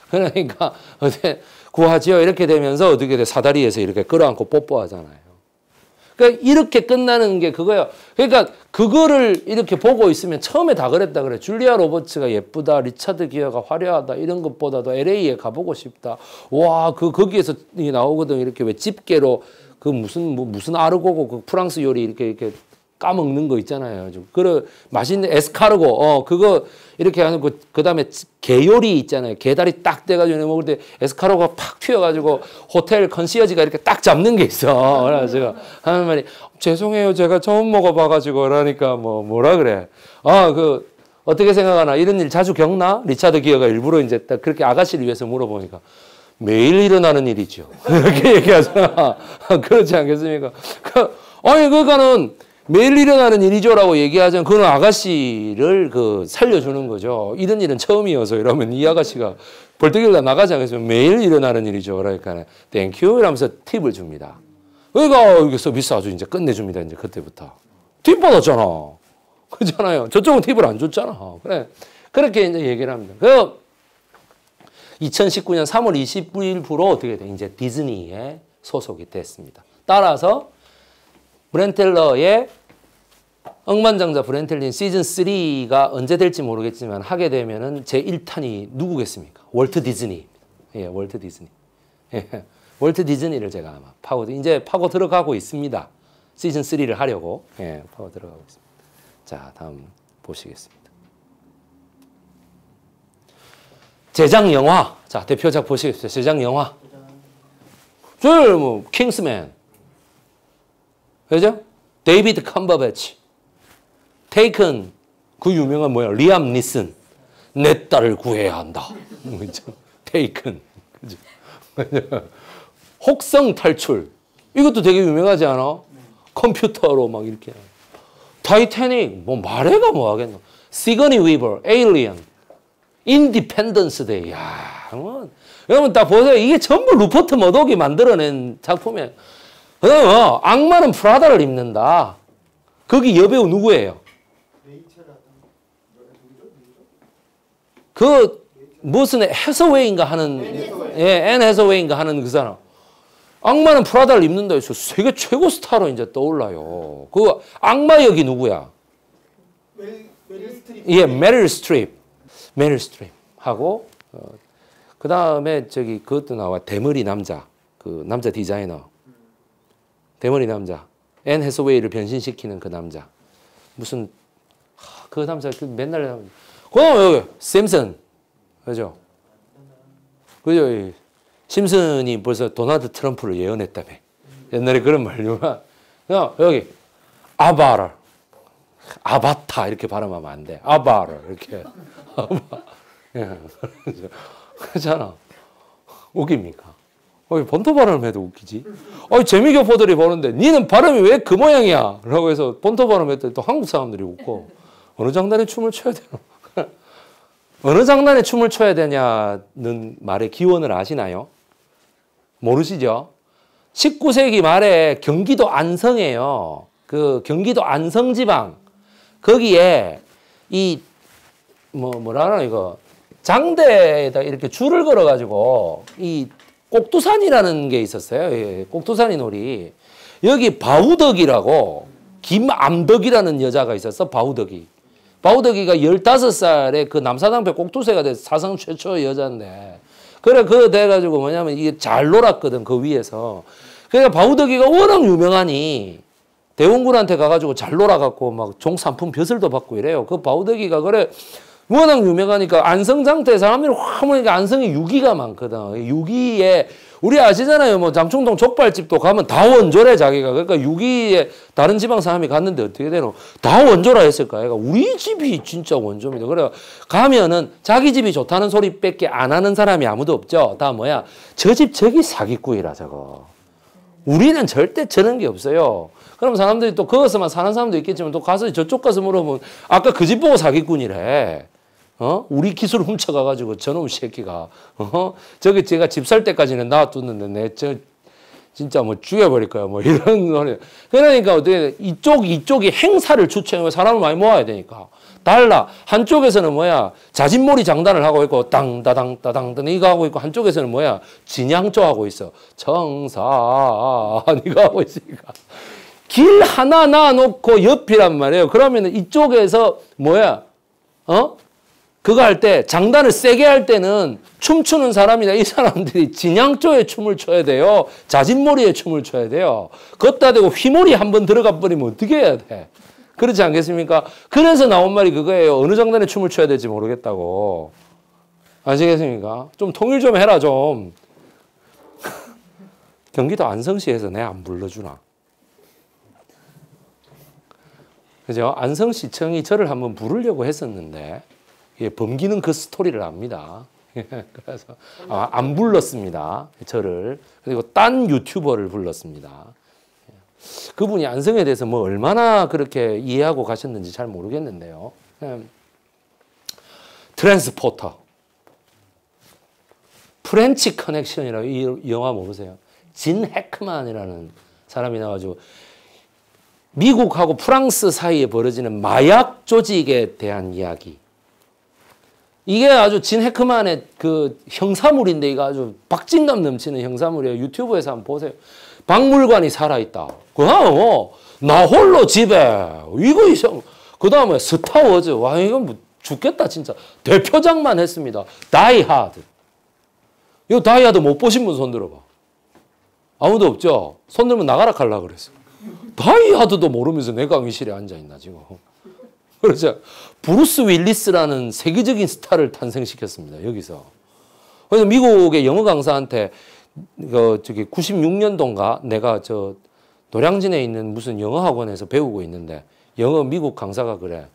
그러니까 구하지요. 이렇게 되면서 어떻게 돼? 사다리에서 이렇게 끌어안고 뽀뽀하잖아요. 그러니까 이렇게 끝나는 게 그거예요. 그러니까 그거를 이렇게 보고 있으면 처음에 다 그랬다 그래. 줄리아 로버츠가 예쁘다. 리차드 기어가 화려하다. 이런 것보다도 엘에이에 가보고 싶다. 와, 그 거기에서 나오거든. 이렇게 왜 집게로 그 무슨 뭐 무슨 아르고고 그 프랑스 요리 이렇게 이렇게 까먹는 거 있잖아요. 그 맛있는 에스카르고, 어, 그거 이렇게 하는 거, 그 다음에 게요리 있잖아요. 게다리 딱 떼가지고 먹을 때 에스카르고가 팍 튀어가지고 호텔 컨시어지가 이렇게 딱 잡는 게 있어. 그래서 제가 하는 말이, 죄송해요, 제가 처음 먹어봐가지고. 그러니까 뭐, 뭐라 그래. 아, 그, 어떻게 생각하나? 이런 일 자주 겪나? 리차드 기어가 일부러 이제 딱 그렇게 아가씨를 위해서 물어보니까, 매일 일어나는 일이죠. 이렇게 얘기하잖아. 그렇지 않겠습니까? 그, 아니, 그러니까는 매일 일어나는 일이죠라고 얘기하자면, 그는 아가씨를 그 살려주는 거죠. 이런 일은 처음이어서 이러면 이 아가씨가 벌떡일어나 나가지 않겠으면 매일 일어나는 일이죠. 그러니까, 땡큐 이러면서 팁을 줍니다. 그러니까, 이게 서비스 아주 이제 끝내줍니다. 이제 그때부터. 팁 받았잖아. 그잖아요. 저쪽은 팁을 안 줬잖아. 그래. 그렇게 이제 얘기를 합니다. 그 이천십구 년 삼 월 이십구 일부로 어떻게 돼? 이제 디즈니에 소속이 됐습니다. 따라서 브렌텔러의 억만장자 브렌텔린 시즌 쓰리가 언제 될지 모르겠지만 하게 되면은 제 일 탄이 누구겠습니까? 월트 디즈니. 예, 월트 디즈니. 예. 월트 디즈니를 제가 아마 파고 이제 파고 들어가고 있습니다. 시즌 쓰리를 하려고. 예, 파고 들어가고 있습니다. 자, 다음 보시겠습니다. 제작 영화. 자, 대표작 보시겠습니다. 제작 영화. 저 뭐 킹스맨. 그죠? 데이비드 캄버배치. 테이큰. 그 유명한 뭐야? 리암 니슨. 내 딸을 구해야 한다. 그죠? 테이큰. 그죠? 혹성 탈출. 이것도 되게 유명하지 않아? 컴퓨터로 막 이렇게. 타이타닉, 뭐 말해가 뭐 하겠노. 시거니 위버, 에일리언, 인디펜던스 데이. 야, 뭐. 여러분 다 보세요. 이게 전부 루퍼트 머독이 만들어낸 작품이에요. 그다음에 뭐, 악마는 프라다를 입는다. 거기 여배우 누구예요? 그 무슨 해서웨인가 하는, 예, 앤 해서웨인가 하는 그 사람. 악마는 프라다를 입는다 해서 세계 최고 스타로 이제 떠올라요. 그 악마 역이 누구야? 메릴, 메릴 스트립. 예, 메릴 스트립. 메릴 스트립 하고 어, 그 다음에 저기 그것도 나와. 대머리 남자. 그 남자 디자이너. 대머리 남자. 앤 해서웨이를 변신시키는 그 남자. 무슨 하, 그 남자 그 맨날 그 여기 심슨. 그죠? 그죠? 심슨이 벌써 도널드 트럼프를 예언했다며. 옛날에 그런 말이구나. 여기 아바를, 아바타 이렇게 발음하면 안 돼. 아바를 이렇게. 그렇잖아. 웃깁니까? 아니, 본토 발음해도 웃기지. 아니, 재미교포들이 보는데 니는 발음이 왜 그 모양이야? 라고 해서 본토 발음했더니 또 한국 사람들이 웃고. 어느 장단에 춤을 춰야 되나? 어느 장단에 춤을 춰야 되냐는 말의 기원을 아시나요? 모르시죠? 십구 세기 말에 경기도 안성이에요. 그 경기도 안성 지방. 거기에 이 뭐 뭐라 하나 이거 장대에다 이렇게 줄을 걸어 가지고 이 꼭두산이라는 게 있었어요. 예, 꼭두산이 놀이. 여기 바우덕이라고 김암덕이라는 여자가 있었어. 바우덕이. 바우덕이가 열다섯 살에 그 남사당패 꼭두새가 돼서 사상 최초의 여잔데. 그래, 그거 돼가지고 뭐냐면 이게 잘 놀았거든, 그 위에서. 그러니까 바우덕이가 워낙 유명하니 대원군한테 가가지고 잘 놀아갖고 막 종산품 벼슬도 받고 이래요. 그 바우덕이가 그래, 워낙 유명하니까 안성장태 사람들이 확 모이니까 안성에 유기가 많거든. 유기에, 우리 아시잖아요. 뭐 장충동 족발집도 가면 다 원조래, 자기가. 그러니까 유기에 다른 지방 사람이 갔는데 어떻게 되노? 다 원조라 했을까? 애가 우리 집이 진짜 원조입니다. 그래 가면은 자기 집이 좋다는 소리밖에 안 하는 사람이 아무도 없죠. 다 뭐야? 저 집 저기 사기꾼이라 저거. 우리는 절대 저런 게 없어요. 그럼 사람들이 또 거기서만 사는 사람도 있겠지만 또 가서 저쪽 가서 물어보면 아까 그 집 보고 사기꾼이래. 어? 우리 기술 훔쳐가가지고 저놈 새끼가. 어? 저기 제가 집 살 때까지는 놔뒀는데 내 저 진짜 뭐 죽여버릴 거야. 뭐 이런 소리. 그러니까 어떻게 이쪽, 이쪽이 행사를 주최하면 사람을 많이 모아야 되니까. 달라. 한쪽에서는 뭐야? 자진몰이 장단을 하고 있고, 땅다당, 따당, 따당, 이거 하고 있고, 한쪽에서는 뭐야? 진양조 하고 있어. 청사, 이거 하고 있으니까. 길 하나 놔놓고 옆이란 말이에요. 그러면 이쪽에서 뭐야? 어? 그거 할 때 장단을 세게 할 때는 춤추는 사람이나 이 사람들이 진양조의 춤을 춰야 돼요. 자진몰이의 춤을 춰야 돼요. 걷다 대고 휘몰이 한번 들어가 버리면 어떻게 해야 돼? 그렇지 않겠습니까? 그래서 나온 말이 그거예요. 어느 장단에 춤을 춰야 될지 모르겠다고. 아시겠습니까? 좀 통일 좀 해라 좀. 경기도 안성시에서 내 안 불러주나? 그죠? 안성시청이 저를 한번 부르려고 했었는데 예, 범기는 그 스토리를 압니다. 그래서 아, 안 불렀습니다. 저를. 그리고 딴 유튜버를 불렀습니다. 그분이 안성에 대해서 뭐 얼마나 그렇게 이해하고 가셨는지 잘 모르겠는데요. 트랜스포터. 프렌치 커넥션이라고 이 영화 모르세요? 진 해크만이라는 사람이 나와가지고 미국하고 프랑스 사이에 벌어지는 마약 조직에 대한 이야기. 이게 아주 진 해크만의 그 형사물인데 이거 아주 박진감 넘치는 형사물이에요. 유튜브에서 한번 보세요. 박물관이 살아있다. 그 다음에 뭐, 나 홀로 집에. 이거 이상. 그 다음에 스타워즈. 와, 이건 뭐 죽겠다, 진짜. 대표작만 했습니다. 다이 하드. 이거 다이 하드 못 보신 분 손 들어봐. 아무도 없죠? 손 들면 나가라 갈라 그랬어. 다이 하드도 모르면서 내 강의실에 앉아있나, 지금. 그렇죠. 브루스 윌리스라는 세계적인 스타를 탄생시켰습니다. 여기서. 그래서 미국의 영어 강사한테 그 저기 구십육 년도인가 내가 저 노량진에 있는 무슨 영어 학원에서 배우고 있는데 영어 미국 강사가 그래.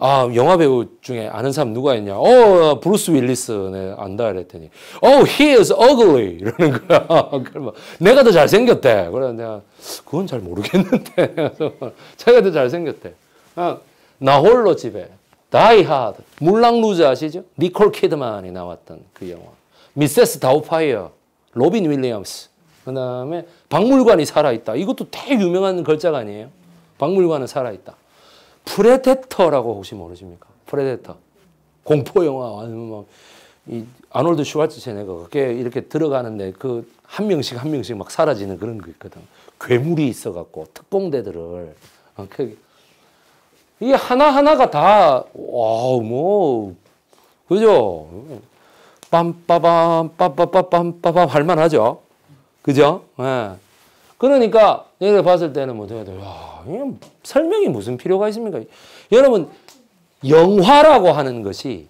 아, 영화 배우 중에 아는 사람 누가 있냐? 어, 브루스 윌리스. 네, 안다 이랬더니. Oh, he is ugly. 이러는 거야. 그러면 내가 더 잘생겼대. 그래 내가 그건 잘 모르겠는데. 그래서 제가 더 잘생겼대. 아, 나 홀로 집에. 다이 하드. 물랑루즈 아시죠? 니콜 키드만이 나왔던 그 영화. 미세스 다우파이어. 로빈 윌리엄스. 그 다음에 박물관이 살아있다. 이것도 되게 유명한 걸작 아니에요? 박물관은 살아있다. 프레데터라고 혹시 모르십니까? 프레데터. 공포영화. 아니면 막 이 아놀드 슈왈츠제네거 그게 이렇게 들어가는데 그 한 명씩 한 명씩 막 사라지는 그런 거 있거든. 괴물이 있어갖고 특공대들을. 이게 하나하나가 다, 와우, 뭐, 그죠? 빰빠밤, 빰빠빰, 빰빠밤 할만하죠? 그죠? 예. 그러니까, 얘를 봤을 때는 뭐, 야, 설명이 무슨 필요가 있습니까? 여러분, 영화라고 하는 것이,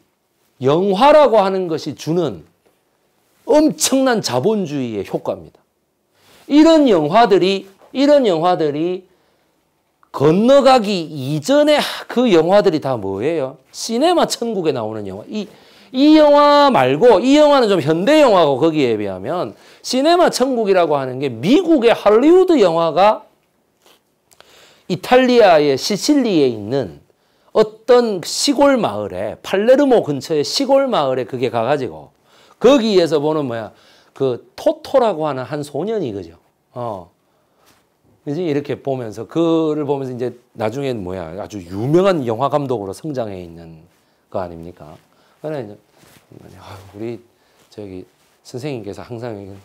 영화라고 하는 것이 주는 엄청난 자본주의의 효과입니다. 이런 영화들이, 이런 영화들이 건너가기 이전에 그 영화들이 다 뭐예요? 시네마 천국에 나오는 영화. 이, 이 영화 말고 이 영화는 좀 현대 영화고 거기에 비하면 시네마 천국이라고 하는 게 미국의 할리우드 영화가 이탈리아의 시칠리에 있는 어떤 시골 마을에 팔레르모 근처의 시골 마을에 그게 가가지고 거기에서 보는 뭐야 그 토토라고 하는 한 소년이 그죠. 어. 이제 이렇게 보면서 그를 보면서 이제 나중엔 뭐야 아주 유명한 영화 감독으로 성장해 있는 거 아닙니까? 그러니까 우리 저기 선생님께서 항상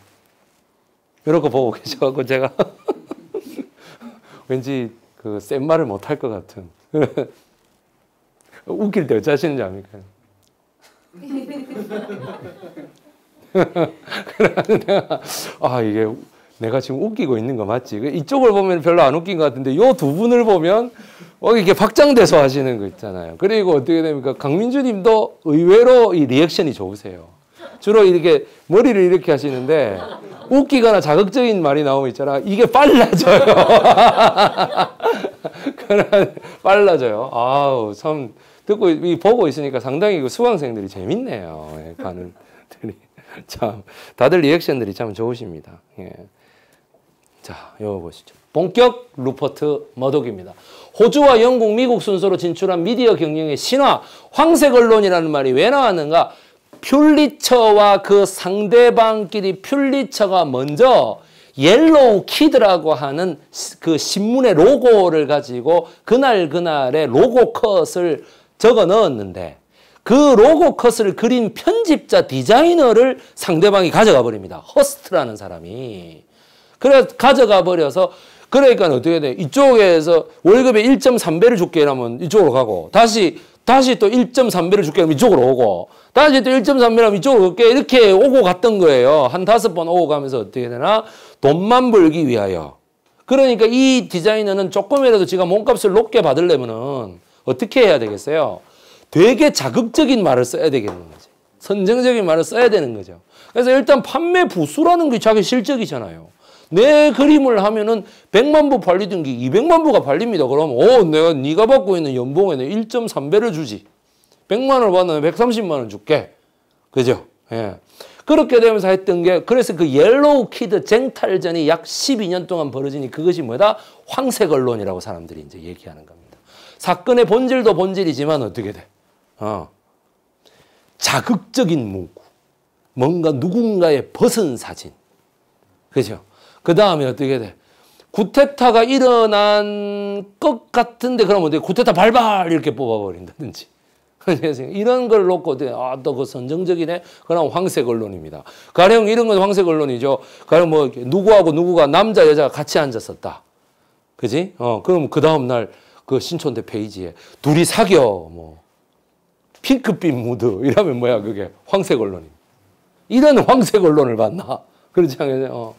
이런 거 보고 계셔가지고 제가 왠지 그 센 말을 못 할 것 같은 웃길 때 어찌 하시는지 압니까? 그래서 내가 아 이게 내가 지금 웃기고 있는 거 맞지? 이쪽을 보면 별로 안 웃긴 것 같은데 요 두 분을 보면 이렇게 박장대소 하시는 거 있잖아요. 그리고 어떻게 됩니까? 강민주 님도 의외로 이 리액션이 좋으세요. 주로 이렇게 머리를 이렇게 하시는데 웃기거나 자극적인 말이 나오면 있잖아. 이게 빨라져요. 빨라져요. 아우 참 듣고 보고 있으니까 상당히 수강생들이 재밌네요. 가는 들이 참 다들 리액션들이 참 좋으십니다. 예. 자, 이거 보시죠. 본격 루퍼트 머독입니다. 호주와 영국, 미국 순서로 진출한 미디어 경영의 신화, 황색 언론이라는 말이 왜 나왔는가? 퓰리처와 그 상대방끼리 퓰리처가 먼저 옐로우 키드라고 하는 그 신문의 로고를 가지고 그날 그날의 로고 컷을 적어 넣었는데 그 로고 컷을 그린 편집자 디자이너를 상대방이 가져가 버립니다. 허스트라는 사람이. 그래 가져가 버려서 그러니까 어떻게 돼? 이쪽에서 월급의 일 점 삼 배를 줄게 이러면 이쪽으로 가고 다시 다시 또 일 점 삼 배를 줄게 하면 이쪽으로 오고, 다시 또 일 점 삼 배를 하면 이쪽으로 올게, 이렇게 오고 갔던 거예요. 한 다섯 번 오고 가면서 어떻게 되나? 돈만 벌기 위하여. 그러니까 이 디자이너는 조금이라도 지가 몸값을 높게 받으려면은 어떻게 해야 되겠어요? 되게 자극적인 말을 써야 되겠는 거죠. 선정적인 말을 써야 되는 거죠. 그래서 일단 판매 부수라는 게 자기 실적이잖아요. 내 그림을 하면은 백만 부 팔리던 게 이백만 부가 팔립니다. 그럼, 오, 내가 네가 받고 있는 연봉에는 일 점 삼 배를 주지. 백만 원을 받으면 백삼십만 원 줄게. 그죠? 예. 그렇게 되면서 했던 게, 그래서 그 옐로우 키드 쟁탈전이 약 십이 년 동안 벌어지니 그것이 뭐다? 황색 언론이라고 사람들이 이제 얘기하는 겁니다. 사건의 본질도 본질이지만 어떻게 돼? 어. 자극적인 문구. 뭔가 누군가의 벗은 사진. 그죠? 그 다음에 어떻게 돼? 구테타가 일어난 것 같은데, 그러면 어떻게? 구테타 발발! 이렇게 뽑아버린다든지. 이런 걸 놓고, 아, 또 그 선정적이네? 그럼 황색 언론입니다. 가령 이런 건 황색 언론이죠. 가령 뭐, 누구하고 누구가, 남자, 여자가 같이 앉았었다. 그지? 어, 그럼 그 다음날 그 신촌대 페이지에 둘이 사겨, 뭐, 핑크빛 무드. 이러면 뭐야, 그게? 황색 언론입니다. 이런 황색 언론을 봤나? 그렇지 않겠어요? 어.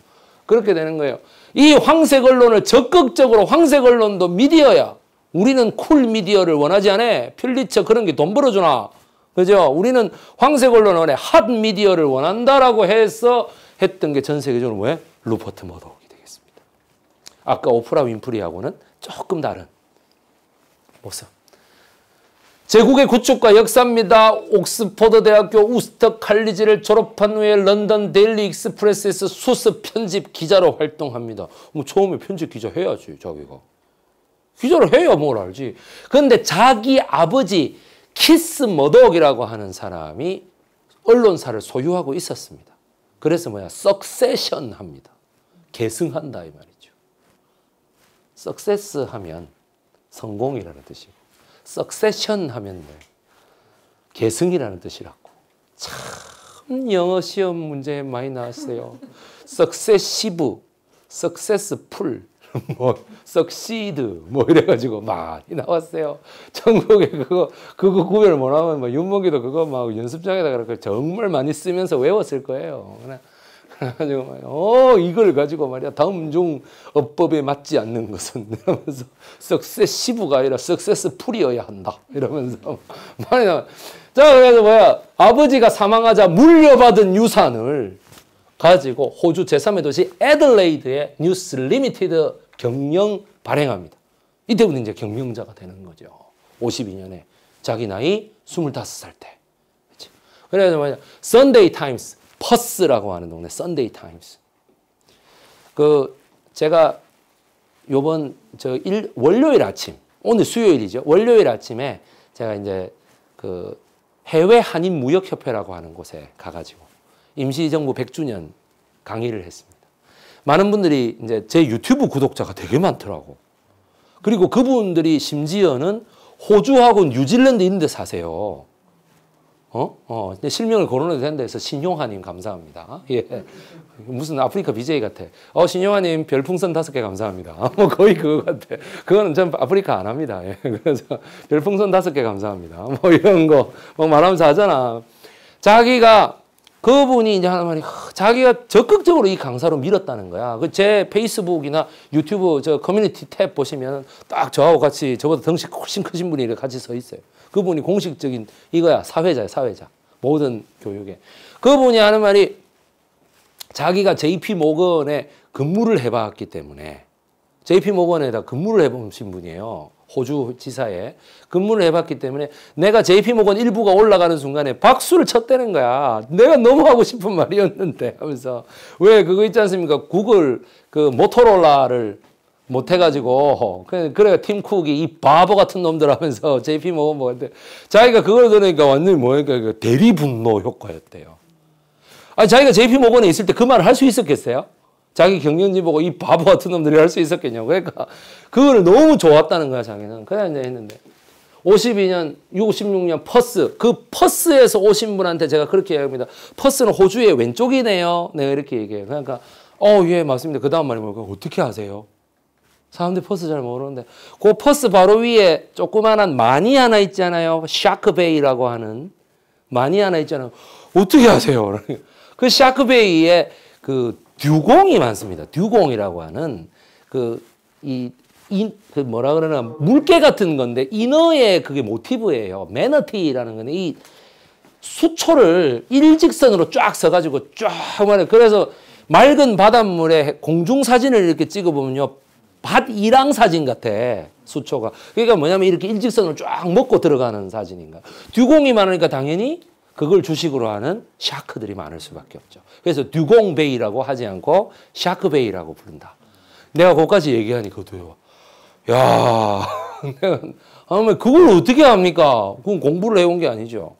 그렇게 되는 거예요. 이 황색 언론을 적극적으로, 황색 언론도 미디어야. 우리는 쿨 미디어를 원하지 않아. 퓰리처 그런 게 돈 벌어주나. 그죠? 우리는 황색 언론 원해. 핫 미디어를 원한다라고 해서 했던 게 전 세계적으로 뭐예요? 루퍼트 머독이 되겠습니다. 아까 오프라 윈프리하고는 조금 다른 모습. 제국의 구축과 역사입니다. 옥스퍼드 대학교 우스터 칼리지를 졸업한 후에 런던 데일리 익스프레스에서 수습 편집 기자로 활동합니다. 뭐 처음에 편집 기자 해야지, 자기가. 기자를 해야 뭘 알지. 그런데 자기 아버지 키스 머독이라고 하는 사람이 언론사를 소유하고 있었습니다. 그래서 뭐야? 석세션 합니다. 계승한다 이 말이죠. 석세스 하면 성공이라는 뜻이고, 석세션 하면 뭐예요? 계승이라는 뜻이라고. 참 영어 시험 문제 많이 나왔어요. 석세시브, 석세스풀, 뭐 석시드 뭐 이래가지고 많이 나왔어요. 전국에 그거 그거 구별 못하면 뭐 윤목이도 그거 막 연습장에다 그렇게 정말 많이 쓰면서 외웠을 거예요. 그래가지고 어 이걸 가지고 말이야 다음 중 어법에 맞지 않는 것은 이러면서 석세시브가 아니라 석세스풀이어야 한다 이러면서 많이 나. 자 그래서 뭐야 아버지가 사망하자 물려받은 유산을 가지고 호주 제삼의 도시 애들레이드의 뉴스 리미티드 경영 발행합니다. 이때부터 이제 경영자가 되는 거죠. 오십이 년에 자기 나이 스물다섯 살 때. 그치? 그래서 뭐냐 선데이 타임스. 퍼스라고 하는 동네 선데이 타임스. 그 제가 요번 저 일, 월요일 아침, 오늘 수요일이죠. 월요일 아침에 제가 이제 그 해외 한인 무역 협회라고 하는 곳에 가 가지고 임시 정부 백 주년 강의를 했습니다. 많은 분들이 이제 제 유튜브 구독자가 되게 많더라고. 그리고 그분들이 심지어는 호주하고 뉴질랜드 있는 데 사세요. 어? 어, 실명을 거론해도 된다 해서 신용하님 감사합니다. 예. 무슨 아프리카 비제이 같아. 어, 신용하님 별풍선 다섯 개 감사합니다. 뭐 거의 그거 같아. 그거는 전 아프리카 안 합니다. 예. 그래서 별풍선 다섯 개 감사합니다. 뭐 이런 거 막 말하면서 하잖아. 자기가, 그분이 이제 하는 말이, 자기가 적극적으로 이 강사로 밀었다는 거야. 그 제 페이스북이나 유튜브 저 커뮤니티 탭 보시면 딱 저하고 같이 저보다 덩치 훨씬 크신 분이 이렇게 같이 서 있어요. 그분이 공식적인 이거야. 사회자야, 사회자. 모든 교육에. 그분이 하는 말이 자기가 제이피 모건에 근무를 해봤기 때문에 제이피 모건에다 근무를 해보신 분이에요. 호주 지사에 근무를 해봤기 때문에 내가 제이피 모건 일부가 올라가는 순간에 박수를 쳤다는 거야. 내가 너무 하고 싶은 말이었는데 하면서. 왜 그거 있지 않습니까? 구글 그 모토로라를 못해가지고 그래 팀 쿡이 이 바보 같은 놈들 하면서 제이피 모건 뭐한테 자기가 그걸 들으니까 완전히 뭐니까 대리 분노 효과였대요. 아니 자기가 제이피 모건에 있을 때 그 말을 할 수 있었겠어요? 자기 경영지 보고 이 바보 같은 놈들이 할 수 있었겠냐고. 그러니까 그거를 너무 좋았다는 거야 자기는. 그냥 이제 했는데 오십이 년, 육십육 년 퍼스. 그 퍼스에서 오신 분한테 제가 그렇게 얘기합니다. 퍼스는 호주의 왼쪽이네요. 내가 이렇게 얘기해요. 그러니까 어, 예 맞습니다. 그 다음 말이 뭘까? 어떻게 아세요? 사람들이 퍼스 잘 모르는데 그 퍼스 바로 위에 조그만한 많이 하나 있잖아요. 샤크베이라고 하는 많이 하나 있잖아요. 어떻게 아세요? 그 샤크베이에 그 듀공이 많습니다. 듀공이라고 하는 그 이 인, 그 뭐라 그러나 물개 같은 건데 인어의 그게 모티브예요. 매너티라는 건데 이 수초를 일직선으로 쫙 서가지고 쫙 말해. 그래서 맑은 바닷물에 공중 사진을 이렇게 찍어보면요 밭 이랑 사진 같아 수초가. 그러니까 뭐냐면 이렇게 일직선으로 쫙 먹고 들어가는 사진인가. 듀공이 많으니까 당연히 그걸 주식으로 하는 샤크들이 많을 수밖에 없죠. 그래서 듀공베이라고 하지 않고 샤크베이라고 부른다. 내가 거기까지 얘기하니 그것도요. 야, 내가 아니 그걸 어떻게 합니까? 그건 공부를 해온 게 아니죠.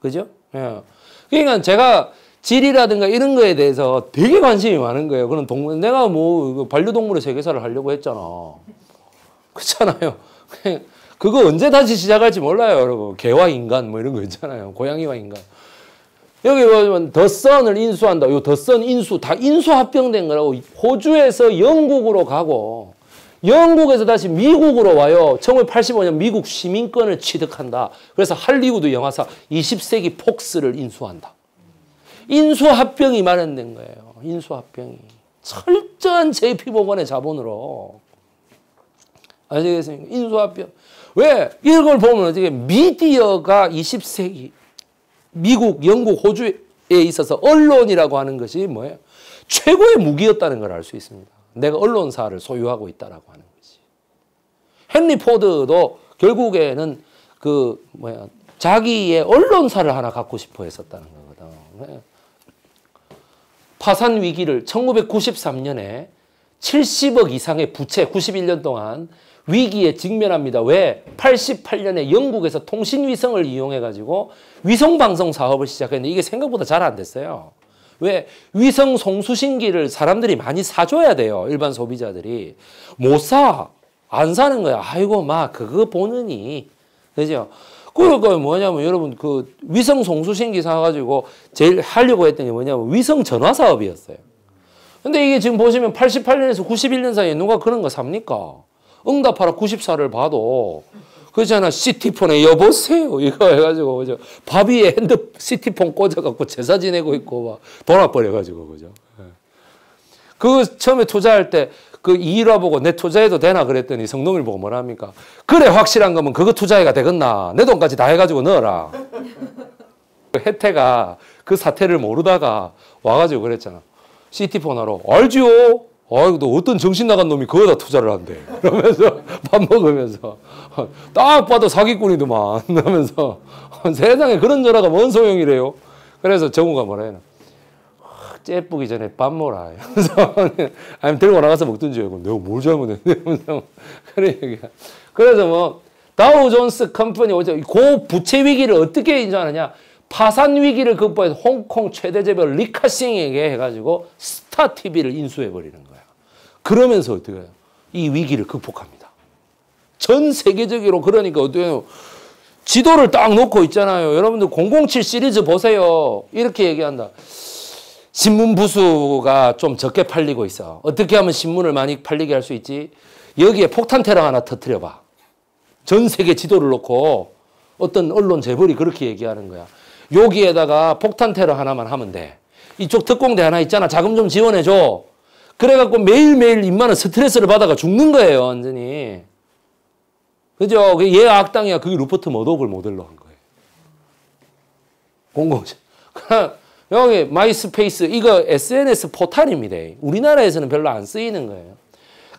그죠? 예. 그러니까 제가 지리라든가 이런 거에 대해서 되게 관심이 많은 거예요. 그런 동물, 내가 뭐 반려동물의 세계사를 하려고 했잖아. 그렇잖아요. 그거 언제 다시 시작할지 몰라요, 여러분. 개와 인간 뭐 이런 거 있잖아요. 고양이와 인간. 여기 보면 더 선을 인수한다. 요 더 선 인수 다 인수 합병된 거라고. 호주에서 영국으로 가고 영국에서 다시 미국으로 와요. 천구백팔십오 년 미국 시민권을 취득한다. 그래서 할리우드 영화사 이십 세기 폭스를 인수한다. 인수합병이 마련된 거예요. 인수합병이. 철저한 제이피 모건의 자본으로. 아시겠습니까? 인수합병. 왜? 이걸 보면 어떻게 미디어가 이십 세기 미국, 영국, 호주에 있어서 언론이라고 하는 것이 뭐예요? 최고의 무기였다는 걸 알 수 있습니다. 내가 언론사를 소유하고 있다라고 하는 거지. 헨리 포드도 결국에는 그 뭐야 자기의 언론사를 하나 갖고 싶어 했었다는 거거든. 파산 위기를 천구백구십삼 년에 칠십억 이상의 부채 구십일 년 동안 위기에 직면합니다. 왜? 팔십팔 년에 영국에서 통신위성을 이용해가지고 위성방송 사업을 시작했는데 이게 생각보다 잘 안 됐어요. 왜? 위성 송수신기를 사람들이 많이 사줘야 돼요. 일반 소비자들이. 못 사. 안 사는 거야. 아이고, 막, 그거 보느니. 그죠? 그러니까 뭐냐면, 여러분, 그 위성 송수신기 사가지고 제일 하려고 했던 게 뭐냐면 위성 전화 사업이었어요. 근데 이게 지금 보시면 팔십팔 년에서 구십일 년 사이에 누가 그런 거 삽니까? 응답하라 구십사를 봐도. 그렇잖아. 시티폰에 여보세요. 이거 해가지고, 그죠. 밥 위에 핸드 시티폰 꽂아갖고 제사 지내고 있고, 막, 돈 아버려가지고, 그죠. 예. 그 처음에 투자할 때, 그 이일화 보고 내 투자해도 되나 그랬더니 성놈을 보고 뭐랍니까? 그래, 확실한 거면 그거 투자해가 되겠나. 내 돈까지 다 해가지고 넣어라. 그 혜태가 그 사태를 모르다가 와가지고 그랬잖아. 시티폰 하러. 알지요? 아이고, 너 어떤 정신 나간 놈이 그거다 투자를 한대. 그러면서 밥 먹으면서 딱 봐도 사기꾼이더만. 그러면서 세상에 그런 전화가 뭔 소용이래요. 그래서 정우가 뭐라 해나. 째뿌기 전에 밥 먹어라. 아니면 들고 나가서 먹든지. 그럼 내가 뭘 잘못했는데. 그러면서 그런 얘기야. 그래서 뭐 다우존스 컴퍼니 그 부채 위기를 어떻게 인정하느냐. 파산 위기를 극복해서 홍콩 최대 재벌 리카싱에게 해가지고 스타 티비를 인수해버리는 거야. 그러면서 어떻게 해요? 이 위기를 극복합니다. 전 세계적으로. 그러니까 어떻게 해요? 지도를 딱 놓고 있잖아요. 여러분들 공공칠 시리즈 보세요. 이렇게 얘기한다. 신문 부수가 좀 적게 팔리고 있어. 어떻게 하면 신문을 많이 팔리게 할 수 있지? 여기에 폭탄 테러 하나 터뜨려봐. 전 세계 지도를 놓고 어떤 언론 재벌이 그렇게 얘기하는 거야. 여기에다가 폭탄 테러 하나만 하면 돼. 이쪽 특공대 하나 있잖아. 자금 좀 지원해줘. 그래갖고 매일매일 인마는 스트레스를 받아가 죽는 거예요. 완전히. 그죠? 얘 악당이야. 그게 루퍼트 머독을 모델로 한 거예요. 공공지. 여기 마이스페이스 이거 에스엔에스 포탈입니다. 우리나라에서는 별로 안 쓰이는 거예요.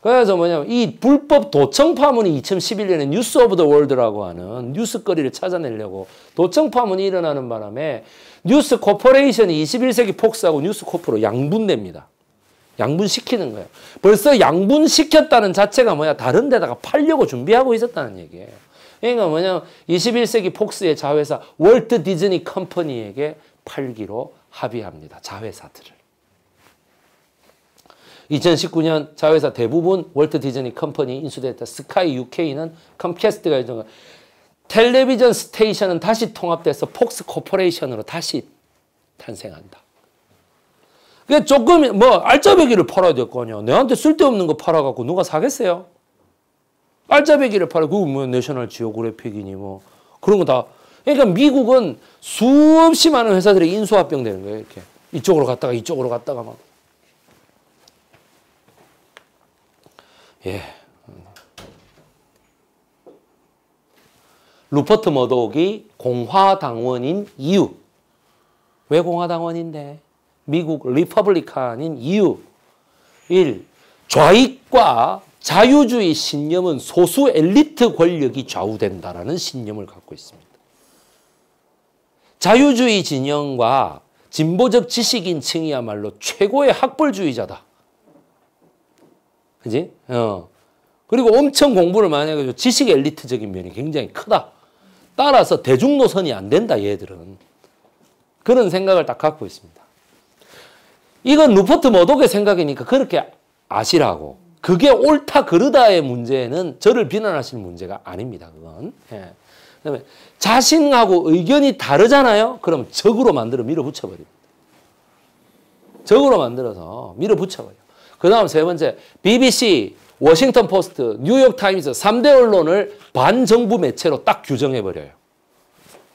그래서 뭐냐면 이 불법 도청 파문이 이천십일 년에 뉴스 오브 더 월드라고 하는 뉴스거리를 찾아내려고 도청 파문이 일어나는 바람에 뉴스 코퍼레이션이 이십일 세기 폭스하고 뉴스 코프로 양분됩니다. 양분시키는 거예요. 벌써 양분시켰다는 자체가 뭐야? 다른 데다가 팔려고 준비하고 있었다는 얘기예요. 그러니까 뭐냐면 이십일 세기 폭스의 자회사 월트 디즈니 컴퍼니에게 팔기로 합의합니다. 자회사들을. 이천십구 년 자회사 대부분 월트 디즈니 컴퍼니 인수됐다. 스카이 유케이는 컴캐스트가 인정한 텔레비전 스테이션은 다시 통합돼서 폭스 코퍼레이션으로 다시 탄생한다. 그게 조금 뭐 알짜배기를 팔아야 될 거 아니야. 내한테 쓸데없는 거 팔아갖고 누가 사겠어요? 알짜배기를 팔아. 그거 뭐 내셔널 지오그래픽이니 뭐 그런 거 다. 그러니까 미국은 수없이 많은 회사들이 인수합병되는 거예요. 이렇게 이쪽으로 갔다가 이쪽으로 갔다가 막. 예. 루퍼트 머독이 공화당원인 이유. 왜 공화당원인데? 미국 리퍼블리칸인 이유. 일. 좌익과 자유주의 신념은 소수 엘리트 권력이 좌우된다라는 신념을 갖고 있습니다. 자유주의 진영과 진보적 지식인 층이야말로 최고의 학벌주의자다. 그지? 어. 그리고 엄청 공부를 많이 해가지고 지식 엘리트적인 면이 굉장히 크다. 따라서 대중 노선이 안 된다, 얘들은. 그런 생각을 딱 갖고 있습니다. 이건 루퍼트 머독의 생각이니까 그렇게 아시라고. 그게 옳다, 그르다의 문제는 저를 비난하시는 문제가 아닙니다, 그건. 예. 그다음에 자신하고 의견이 다르잖아요? 그럼 적으로 만들어 밀어붙여버립니다. 적으로 만들어서 밀어붙여버려요. 그 다음 세 번째, 비비씨, 워싱턴 포스트, 뉴욕 타임스 삼 대 언론을 반정부 매체로 딱 규정해버려요.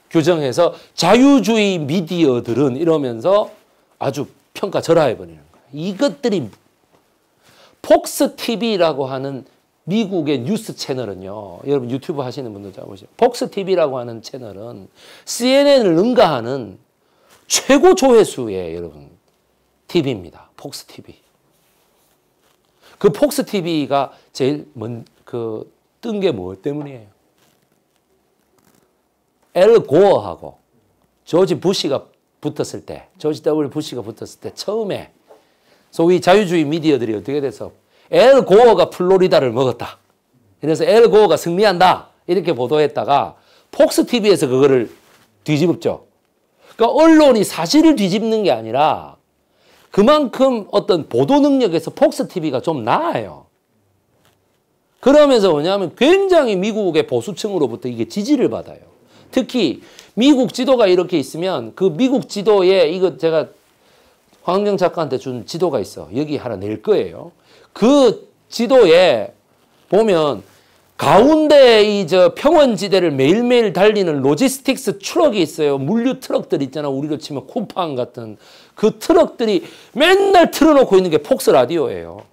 규정해서 자유주의 미디어들은 이러면서 아주 평가절하해버리는 거예요. 이것들이 폭스 티비라고 하는 미국의 뉴스 채널은요. 여러분 유튜브 하시는 분들 잘 보시죠. 폭스 티비라고 하는 채널은 씨엔엔을 능가하는 최고 조회수의 여러분 티비입니다. 폭스 티비. 그 폭스 티비가 제일 먼 그 뜬 게 뭐 때문이에요? 엘 고어하고 조지 부시가 붙었을 때, 조지 더블유 부시가 붙었을 때 처음에 소위 자유주의 미디어들이 어떻게 돼서 엘 고어가 플로리다를 먹었다. 그래서 엘 고어가 승리한다. 이렇게 보도했다가 폭스 티비에서 그거를 뒤집었죠. 그러니까 언론이 사실을 뒤집는 게 아니라 그만큼 어떤 보도 능력에서 폭스 티비가 좀 나아요. 그러면서 뭐냐면 굉장히 미국의 보수층으로부터 이게 지지를 받아요. 특히 미국 지도가 이렇게 있으면 그 미국 지도에 이거 제가 황경 작가한테 준 지도가 있어. 여기 하나 낼 거예요. 그 지도에 보면 가운데 이 저 평원지대를 매일매일 달리는 로지스틱스 트럭이 있어요. 물류 트럭들 있잖아. 우리로 치면 쿠팡 같은 그 트럭들이 맨날 틀어놓고 있는 게 폭스 라디오예요.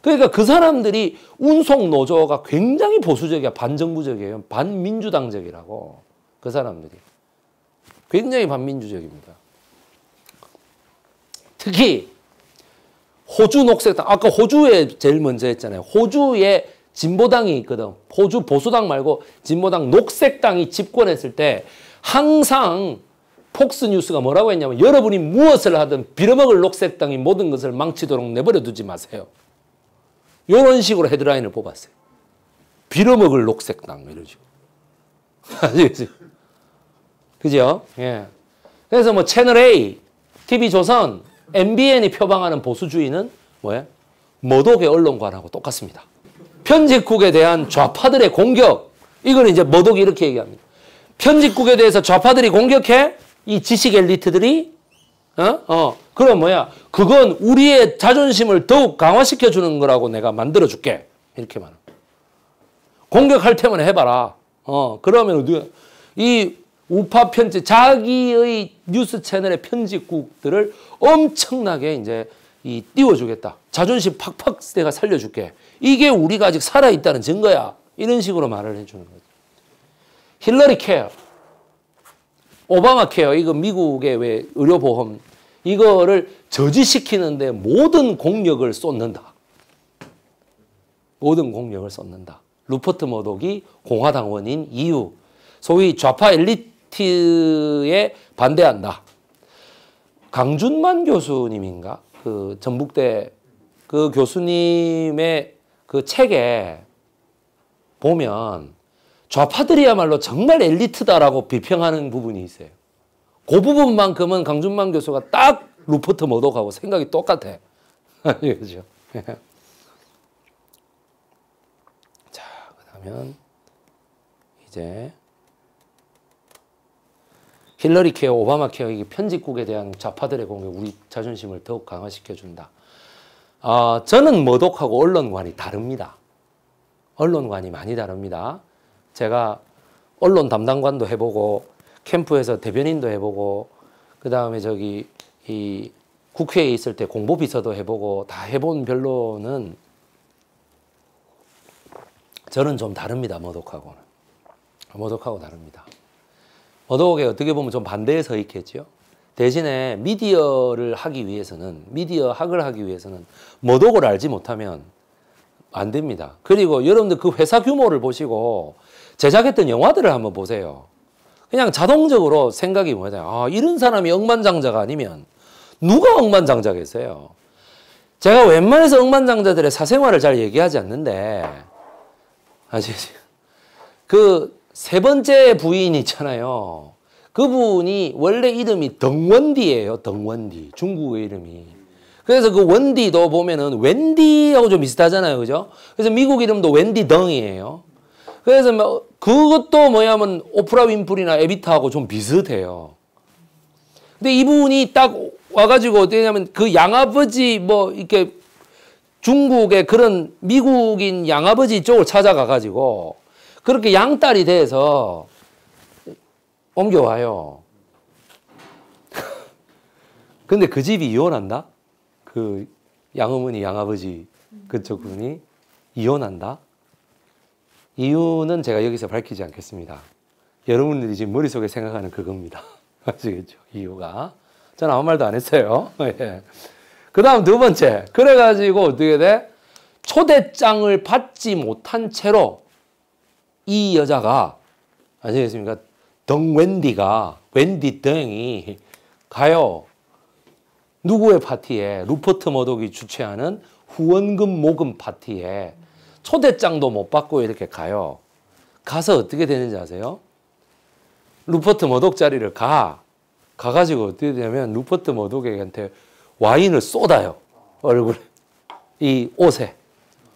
그러니까 그 사람들이 운송 노조가 굉장히 보수적이야. 반정부적이에요. 반민주당적이라고. 그 사람들이. 굉장히 반민주적입니다. 특히 호주 녹색당, 아까 호주에 제일 먼저 했잖아요. 호주에 진보당이 있거든. 호주 보수당 말고 진보당 녹색당이 집권했을 때 항상 폭스뉴스가 뭐라고 했냐면 여러분이 무엇을 하든 빌어먹을 녹색당이 모든 것을 망치도록 내버려 두지 마세요. 이런 식으로 헤드라인을 뽑았어요. 빌어먹을 녹색당 이런 식으로. 그죠? 예. 그래서 뭐 채널A, 티비조선, 엠비엔이 표방하는 보수주의는 뭐예요? 머독의 언론관하고 똑같습니다. 편집국에 대한 좌파들의 공격. 이건 이제 머독이 이렇게 얘기합니다. 편집국에 대해서 좌파들이 공격해? 이 지식 엘리트들이? 어? 어. 그럼 뭐야? 그건 우리의 자존심을 더욱 강화시켜주는 거라고 내가 만들어줄게. 이렇게 말합니다. 공격할 테면 해봐라. 어. 그러면 이 우파 편집, 자기의 뉴스 채널의 편집국들을 엄청나게 이제 이 띄워주겠다. 자존심 팍팍 내가 살려줄게. 이게 우리가 아직 살아있다는 증거야. 이런 식으로 말을 해주는 거죠. 힐러리 케어, 오바마 케어, 이거 미국의 왜 의료보험, 이거를 저지시키는데 모든 공력을 쏟는다. 모든 공력을 쏟는다. 루퍼트 머독이 공화당원인 이유, 소위 좌파 엘리트에 반대한다. 강준만 교수님인가? 그 전북대 그 교수님의 그 책에 보면 좌파들이야말로 정말 엘리트다라고 비평하는 부분이 있어요. 그 부분만큼은 강준만 교수가 딱 루퍼트 머독하고 생각이 똑같아. 그렇죠? 자, 그러면 이제 힐러리 케어, 오바마 케어, 이게 편집국에 대한 좌파들의 공격, 우리 자존심을 더욱 강화시켜준다. 어, 저는 머독하고 언론관이 다릅니다. 언론관이 많이 다릅니다. 제가 언론 담당관도 해보고, 캠프에서 대변인도 해보고, 그 다음에 저기, 이 국회에 있을 때 공보비서도 해보고, 다 해본 변론은 저는 좀 다릅니다, 머독하고는. 머독하고 다릅니다. 머독에 어떻게 보면 좀 반대에 서 있겠죠. 대신에 미디어를 하기 위해서는, 미디어 학을 하기 위해서는 머독을 알지 못하면 안 됩니다. 그리고 여러분들 그 회사 규모를 보시고 제작했던 영화들을 한번 보세요. 그냥 자동적으로 생각이 뭐냐. 아, 이런 사람이 억만장자가 아니면 누가 억만장자겠어요. 제가 웬만해서 억만장자들의 사생활을 잘 얘기하지 않는데, 아시죠? 그 세 번째 부인 있잖아요. 그분이 원래 이름이 덩원디예요. 덩원디. 중국의 이름이. 그래서 그 원디도 보면은 웬디하고 좀 비슷하잖아요. 그죠? 그래서 미국 이름도 웬디 덩이에요. 그래서 뭐 그것도 뭐냐면 오프라 윈프리나 에비타하고 좀 비슷해요. 근데 이분이 딱 와가지고 어떻게 하냐면 그 양아버지 뭐 이렇게 중국의 그런 미국인 양아버지 쪽을 찾아가가지고 그렇게 양딸이 돼서 옮겨와요. 근데 그 집이 이혼한다? 그 양어머니, 양아버지 그쪽 분이 이혼한다? 이유는 제가 여기서 밝히지 않겠습니다. 여러분들이 지금 머릿속에 생각하는 그겁니다. 아시겠죠? 이유가. 저는 아무 말도 안 했어요. 예. 그 다음 두 번째. 그래가지고 어떻게 돼? 초대장을 받지 못한 채로 이 여자가, 아시겠습니까? 덩 웬디가, 웬디 덩이 가요. 누구의 파티에? 루퍼트 머독이 주최하는 후원금 모금 파티에 초대장도 못 받고 이렇게 가요. 가서 어떻게 되는지 아세요? 루퍼트 머독 자리를 가. 가가지고 어떻게 되냐면 루퍼트 머독에게 와인을 쏟아요. 얼굴에. 이 옷에.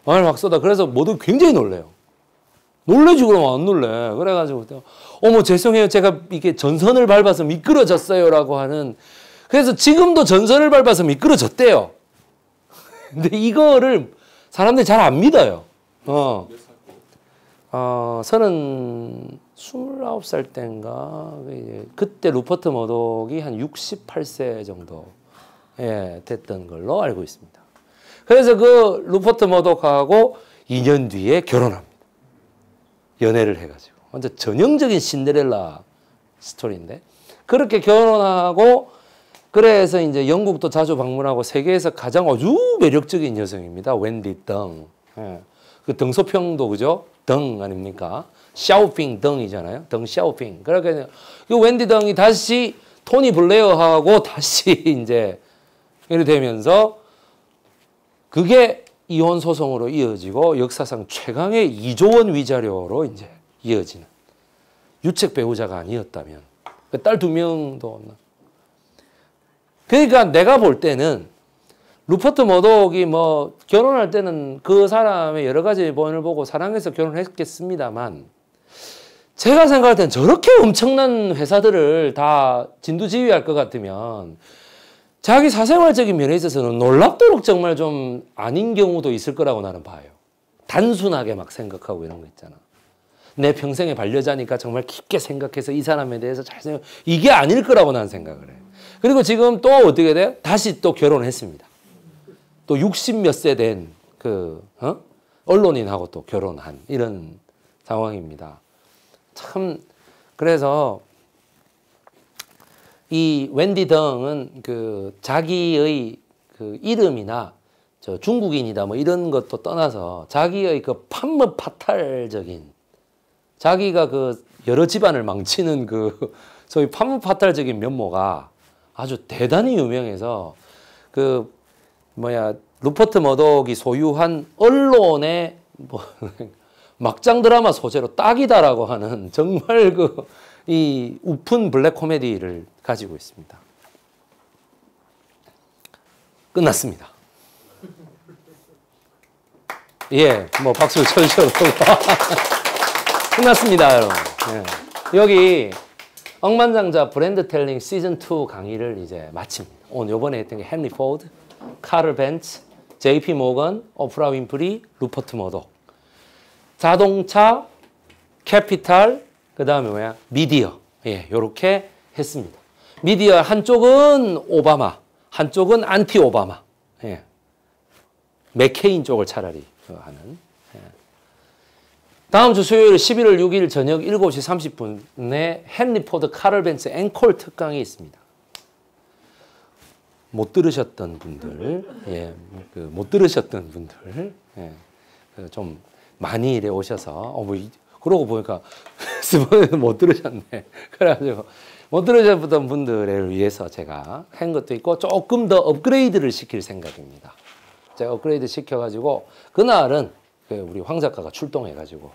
와인을 막 쏟아. 그래서 머독이 굉장히 놀래요. 놀래지 그러면 안 놀래. 그래가지고 어머 죄송해요. 제가 이게 전선을 밟아서 미끄러졌어요. 라고 하는. 그래서 지금도 전선을 밟아서 미끄러졌대요. 근데 이거를 사람들이 잘 안 믿어요. 어, 어, 서른, 스물아홉 살 때인가, 그때 루퍼트 머독이 한 육십팔 세 정도, 예, 됐던 걸로 알고 있습니다. 그래서 그 루퍼트 머독하고 이 년 뒤에 결혼합니다. 연애를 해가지고. 완전 전형적인 신데렐라 스토리인데. 그렇게 결혼하고, 그래서 이제 영국도 자주 방문하고 세계에서 가장 아주 매력적인 여성입니다. 웬디 덩. 예. 그 덩소평도 그죠? 덩 아닙니까? 샤오핑 덩이잖아요. 덩 샤오핑. 그러니까 이 웬디 덩이 다시 토니 블레어하고 다시 이제 이렇게 되면서 그게 이혼 소송으로 이어지고 역사상 최강의 이조 원 위자료로 이제 이어지는. 유책 배우자가 아니었다면 그 딸 두 명도 없나. 그러니까 내가 볼 때는 루퍼트 머독이 뭐 결혼할 때는 그 사람의 여러 가지 본을 보고 사랑해서 결혼했겠습니다만 제가 생각할 때는 저렇게 엄청난 회사들을 다 진두지휘할 것 같으면 자기 사생활적인 면에 있어서는 놀랍도록 정말 좀 아닌 경우도 있을 거라고 나는 봐요. 단순하게 막 생각하고 이런 거 있잖아. 내 평생의 반려자니까 정말 깊게 생각해서 이 사람에 대해서 잘 생각. 이게 아닐 거라고 나는 생각을 해요. 그리고 지금 또 어떻게 돼요? 다시 또 결혼했습니다. 또 육십 몇 세 된 그, 어? 언론인하고 또 결혼한 이런 상황입니다. 참, 그래서 이 웬디 덩은 그 자기의 그 이름이나 저 중국인이다 뭐 이런 것도 떠나서 자기의 그 판문 파탈적인 자기가 그 여러 집안을 망치는 그 소위 판문 파탈적인 면모가 아주 대단히 유명해서 그 뭐야 루퍼트 머독이 소유한 언론의 뭐 막장 드라마 소재로 딱이다라고 하는 정말 그 이 우픈 블랙 코미디를 가지고 있습니다. 끝났습니다. 예, 뭐 박수 쳐주셔도 끝났습니다, 여러분. 예. 여기. 억만장자 브랜드 텔링 시즌 투 강의를 이제 마칩니다. 오늘 요번에 했던 게 헨리 포드, 카를 벤츠, 제이피 모건, 오프라 윈프리, 루퍼트 머독, 자동차, 캐피탈, 그 다음에 뭐야? 미디어. 예, 요렇게 했습니다. 미디어 한쪽은 오바마, 한쪽은 안티 오바마. 예. 맥케인 쪽을 차라리 하는. 예. 다음 주 수요일 십일월 육일 저녁 일곱시 삼십분에 헨리 포드 카를 벤츠 앵콜 특강이 있습니다. 못 들으셨던 분들, 예, 그 못 들으셨던 분들, 예, 그 좀 많이 이래 오셔서, 어, 뭐, 이, 그러고 보니까 스포는 못 들으셨네. 그래가지고 못 들으셨던 분들을 위해서 제가 한 것도 있고 조금 더 업그레이드를 시킬 생각입니다. 제가 업그레이드 시켜가지고 그날은 우리 황 작가가 출동해가지고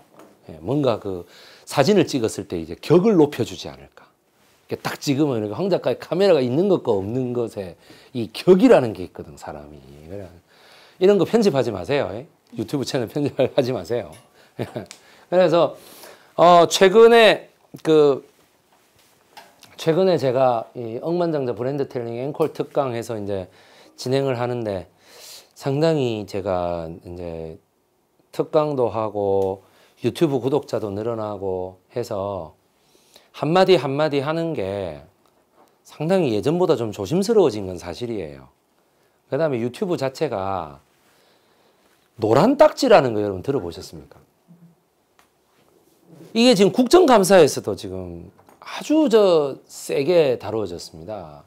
뭔가 그 사진을 찍었을 때 이제 격을 높여주지 않을까. 딱 찍으면 황 작가의 카메라가 있는 것과 없는 것에 이 격이라는 게 있거든, 사람이. 이런 거 편집하지 마세요. 유튜브 채널 편집하지 마세요. 그래서 어 최근에 그 최근에 제가 이 억만장자 브랜드 텔링 앵콜 특강에서 이제 진행을 하는데 상당히 제가 이제 특강도 하고 유튜브 구독자도 늘어나고 해서 한마디 한마디 하는 게 상당히 예전보다 좀 조심스러워진 건 사실이에요. 그 다음에 유튜브 자체가 노란 딱지라는 거 여러분 들어보셨습니까? 이게 지금 국정감사에서도 지금 아주 저 세게 다루어졌습니다.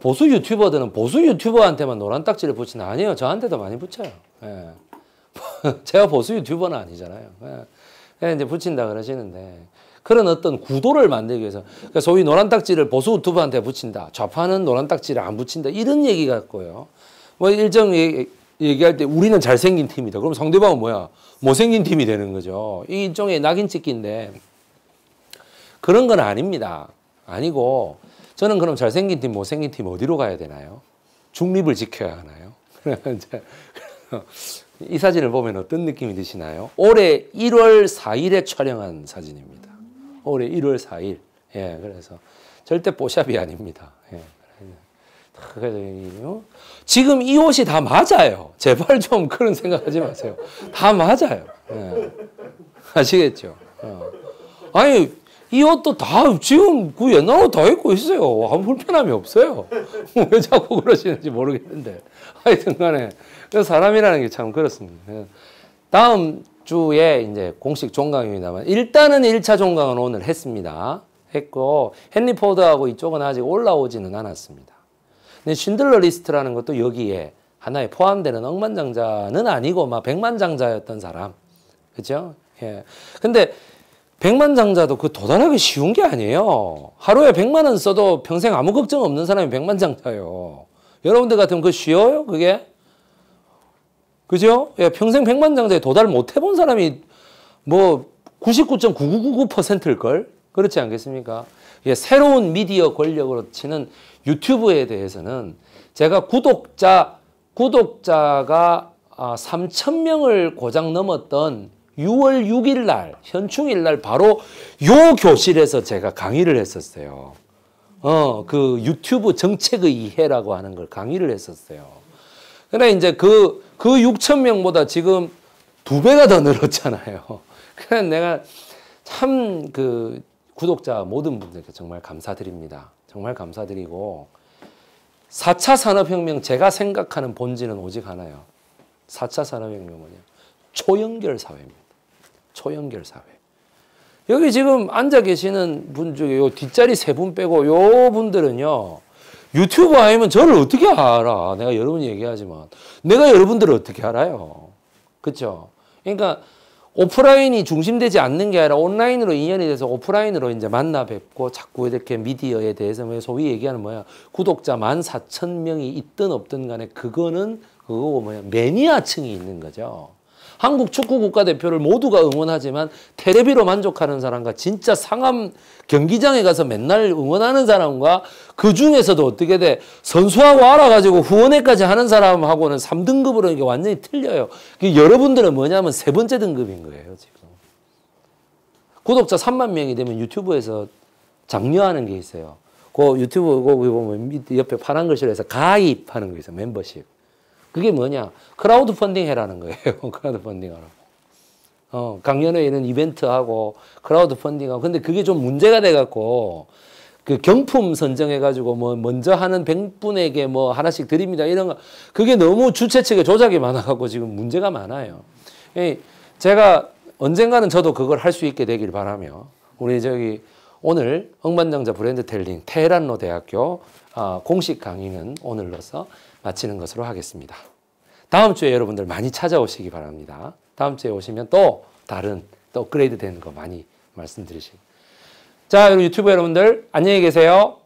보수 유튜버들은 보수 유튜버한테만 노란 딱지를 붙이나? 아니에요. 저한테도 많이 붙여요. 예. 제가 보수 유튜버는 아니잖아요. 예. 이제 붙인다 그러시는데. 그런 어떤 구도를 만들기 위해서 그러니까 소위 노란 딱지를 보수 유튜브한테 붙인다. 좌파는 노란 딱지를 안 붙인다. 이런 얘기 같고요. 뭐 일정 얘기, 얘기할 때 우리는 잘생긴 팀이다. 그럼 상대방은 뭐야? 못생긴 팀이 되는 거죠. 이 일종의 낙인 찍기인데 그런 건 아닙니다. 아니고 저는 그럼 잘생긴 팀, 못생긴 팀 어디로 가야 되나요? 중립을 지켜야 하나요? 이 사진을 보면 어떤 느낌이 드시나요? 올해 일월 사일에 촬영한 사진입니다. 올해 일월 사일. 예, 그래서 절대 뽀샵이 아닙니다. 예. 지금 이 옷이 다 맞아요. 제발 좀 그런 생각하지 마세요. 다 맞아요. 예. 아시겠죠? 어. 아니 이 옷도 다 지금 그 옛날 옷 다 입고 있어요. 아무 불편함이 없어요. 왜 자꾸 그러시는지 모르겠는데 하여튼간에 사람이라는 게 참 그렇습니다. 예. 다음 주에 이제 공식 종강입니다만 일단은 일차 종강은 오늘 했습니다. 했고 헨리 포드하고 이쪽은 아직 올라오지는 않았습니다. 근데 신들러 리스트라는 것도 여기에 하나에 포함되는 억만장자는 아니고 막 백만장자였던 사람. 그죠? 예. 근데 백만장자도 그 도달하기 쉬운 게 아니에요. 하루에 백만 원 써도 평생 아무 걱정 없는 사람이 백만장자예요. 여러분들 같으면 그거 쉬워요? 그게? 그죠? 예, 평생 백만장자에 도달 못 해본 사람이 뭐 구십구 점 구구구구 퍼센트일걸? 그렇지 않겠습니까? 예, 새로운 미디어 권력으로 치는 유튜브에 대해서는 제가 구독자, 구독자가 아, 삼천 명을 고장 넘었던 유월 육일 날, 현충일 날 바로 요 교실에서 제가 강의를 했었어요. 어, 그 유튜브 정책의 이해라고 하는 걸 강의를 했었어요. 근데 이제 그, 그 육천 명보다 지금 두 배가 더 늘었잖아요. 그래서 내가 참 그 구독자 모든 분들께 정말 감사드립니다. 정말 감사드리고 사차 산업혁명 제가 생각하는 본질은 오직 하나예요. 사차 산업혁명은요. 초연결 사회입니다. 초연결 사회. 여기 지금 앉아 계시는 분 중에 요 뒷자리 세 분 빼고 요 분들은요. 유튜브 아니면 저를 어떻게 알아? 내가 여러분 얘기하지만 내가 여러분들을 어떻게 알아요? 그렇죠? 그러니까 오프라인이 중심되지 않는 게 아니라 온라인으로 인연이 돼서 오프라인으로 이제 만나 뵙고 자꾸 이렇게 미디어에 대해서 소위 얘기하는 뭐야 구독자 만 사천 명이 있든 없든 간에 그거는 그거고 뭐야 매니아층이 있는 거죠. 한국 축구 국가대표를 모두가 응원하지만 테레비로 만족하는 사람과 진짜 상암 경기장에 가서 맨날 응원하는 사람과 그중에서도 어떻게 돼? 선수하고 알아가지고 후원회까지 하는 사람하고는 삼 등급으로 이게 완전히 틀려요. 여러분들은 뭐냐면 세 번째 등급인 거예요. 지금 구독자 삼만 명이 되면 유튜브에서 장려하는 게 있어요. 그 유튜브 거기 보면 옆에 파란 글씨로 해서 가입하는 거 있어요. 멤버십. 그게 뭐냐? 크라우드 펀딩 해라는 거예요. 크라우드 펀딩 하라고. 어, 강연회에는 이벤트하고 크라우드 펀딩하고. 근데 그게 좀 문제가 돼갖고 그 경품 선정해가지고 뭐 먼저 하는 백 분에게 뭐 하나씩 드립니다. 이런 거. 그게 너무 주최 측에 조작이 많아갖고 지금 문제가 많아요. 제가 언젠가는 저도 그걸 할 수 있게 되길 바라며 우리 저기 오늘 억만장자 브랜드 텔링 테헤란로 대학교 공식 강의는 오늘로서 마치는 것으로 하겠습니다. 다음 주에 여러분들 많이 찾아오시기 바랍니다. 다음 주에 오시면 또 다른 또 업그레이드 되는 거 많이 말씀드리시고. 자, 여러분 유튜브 여러분들 안녕히 계세요.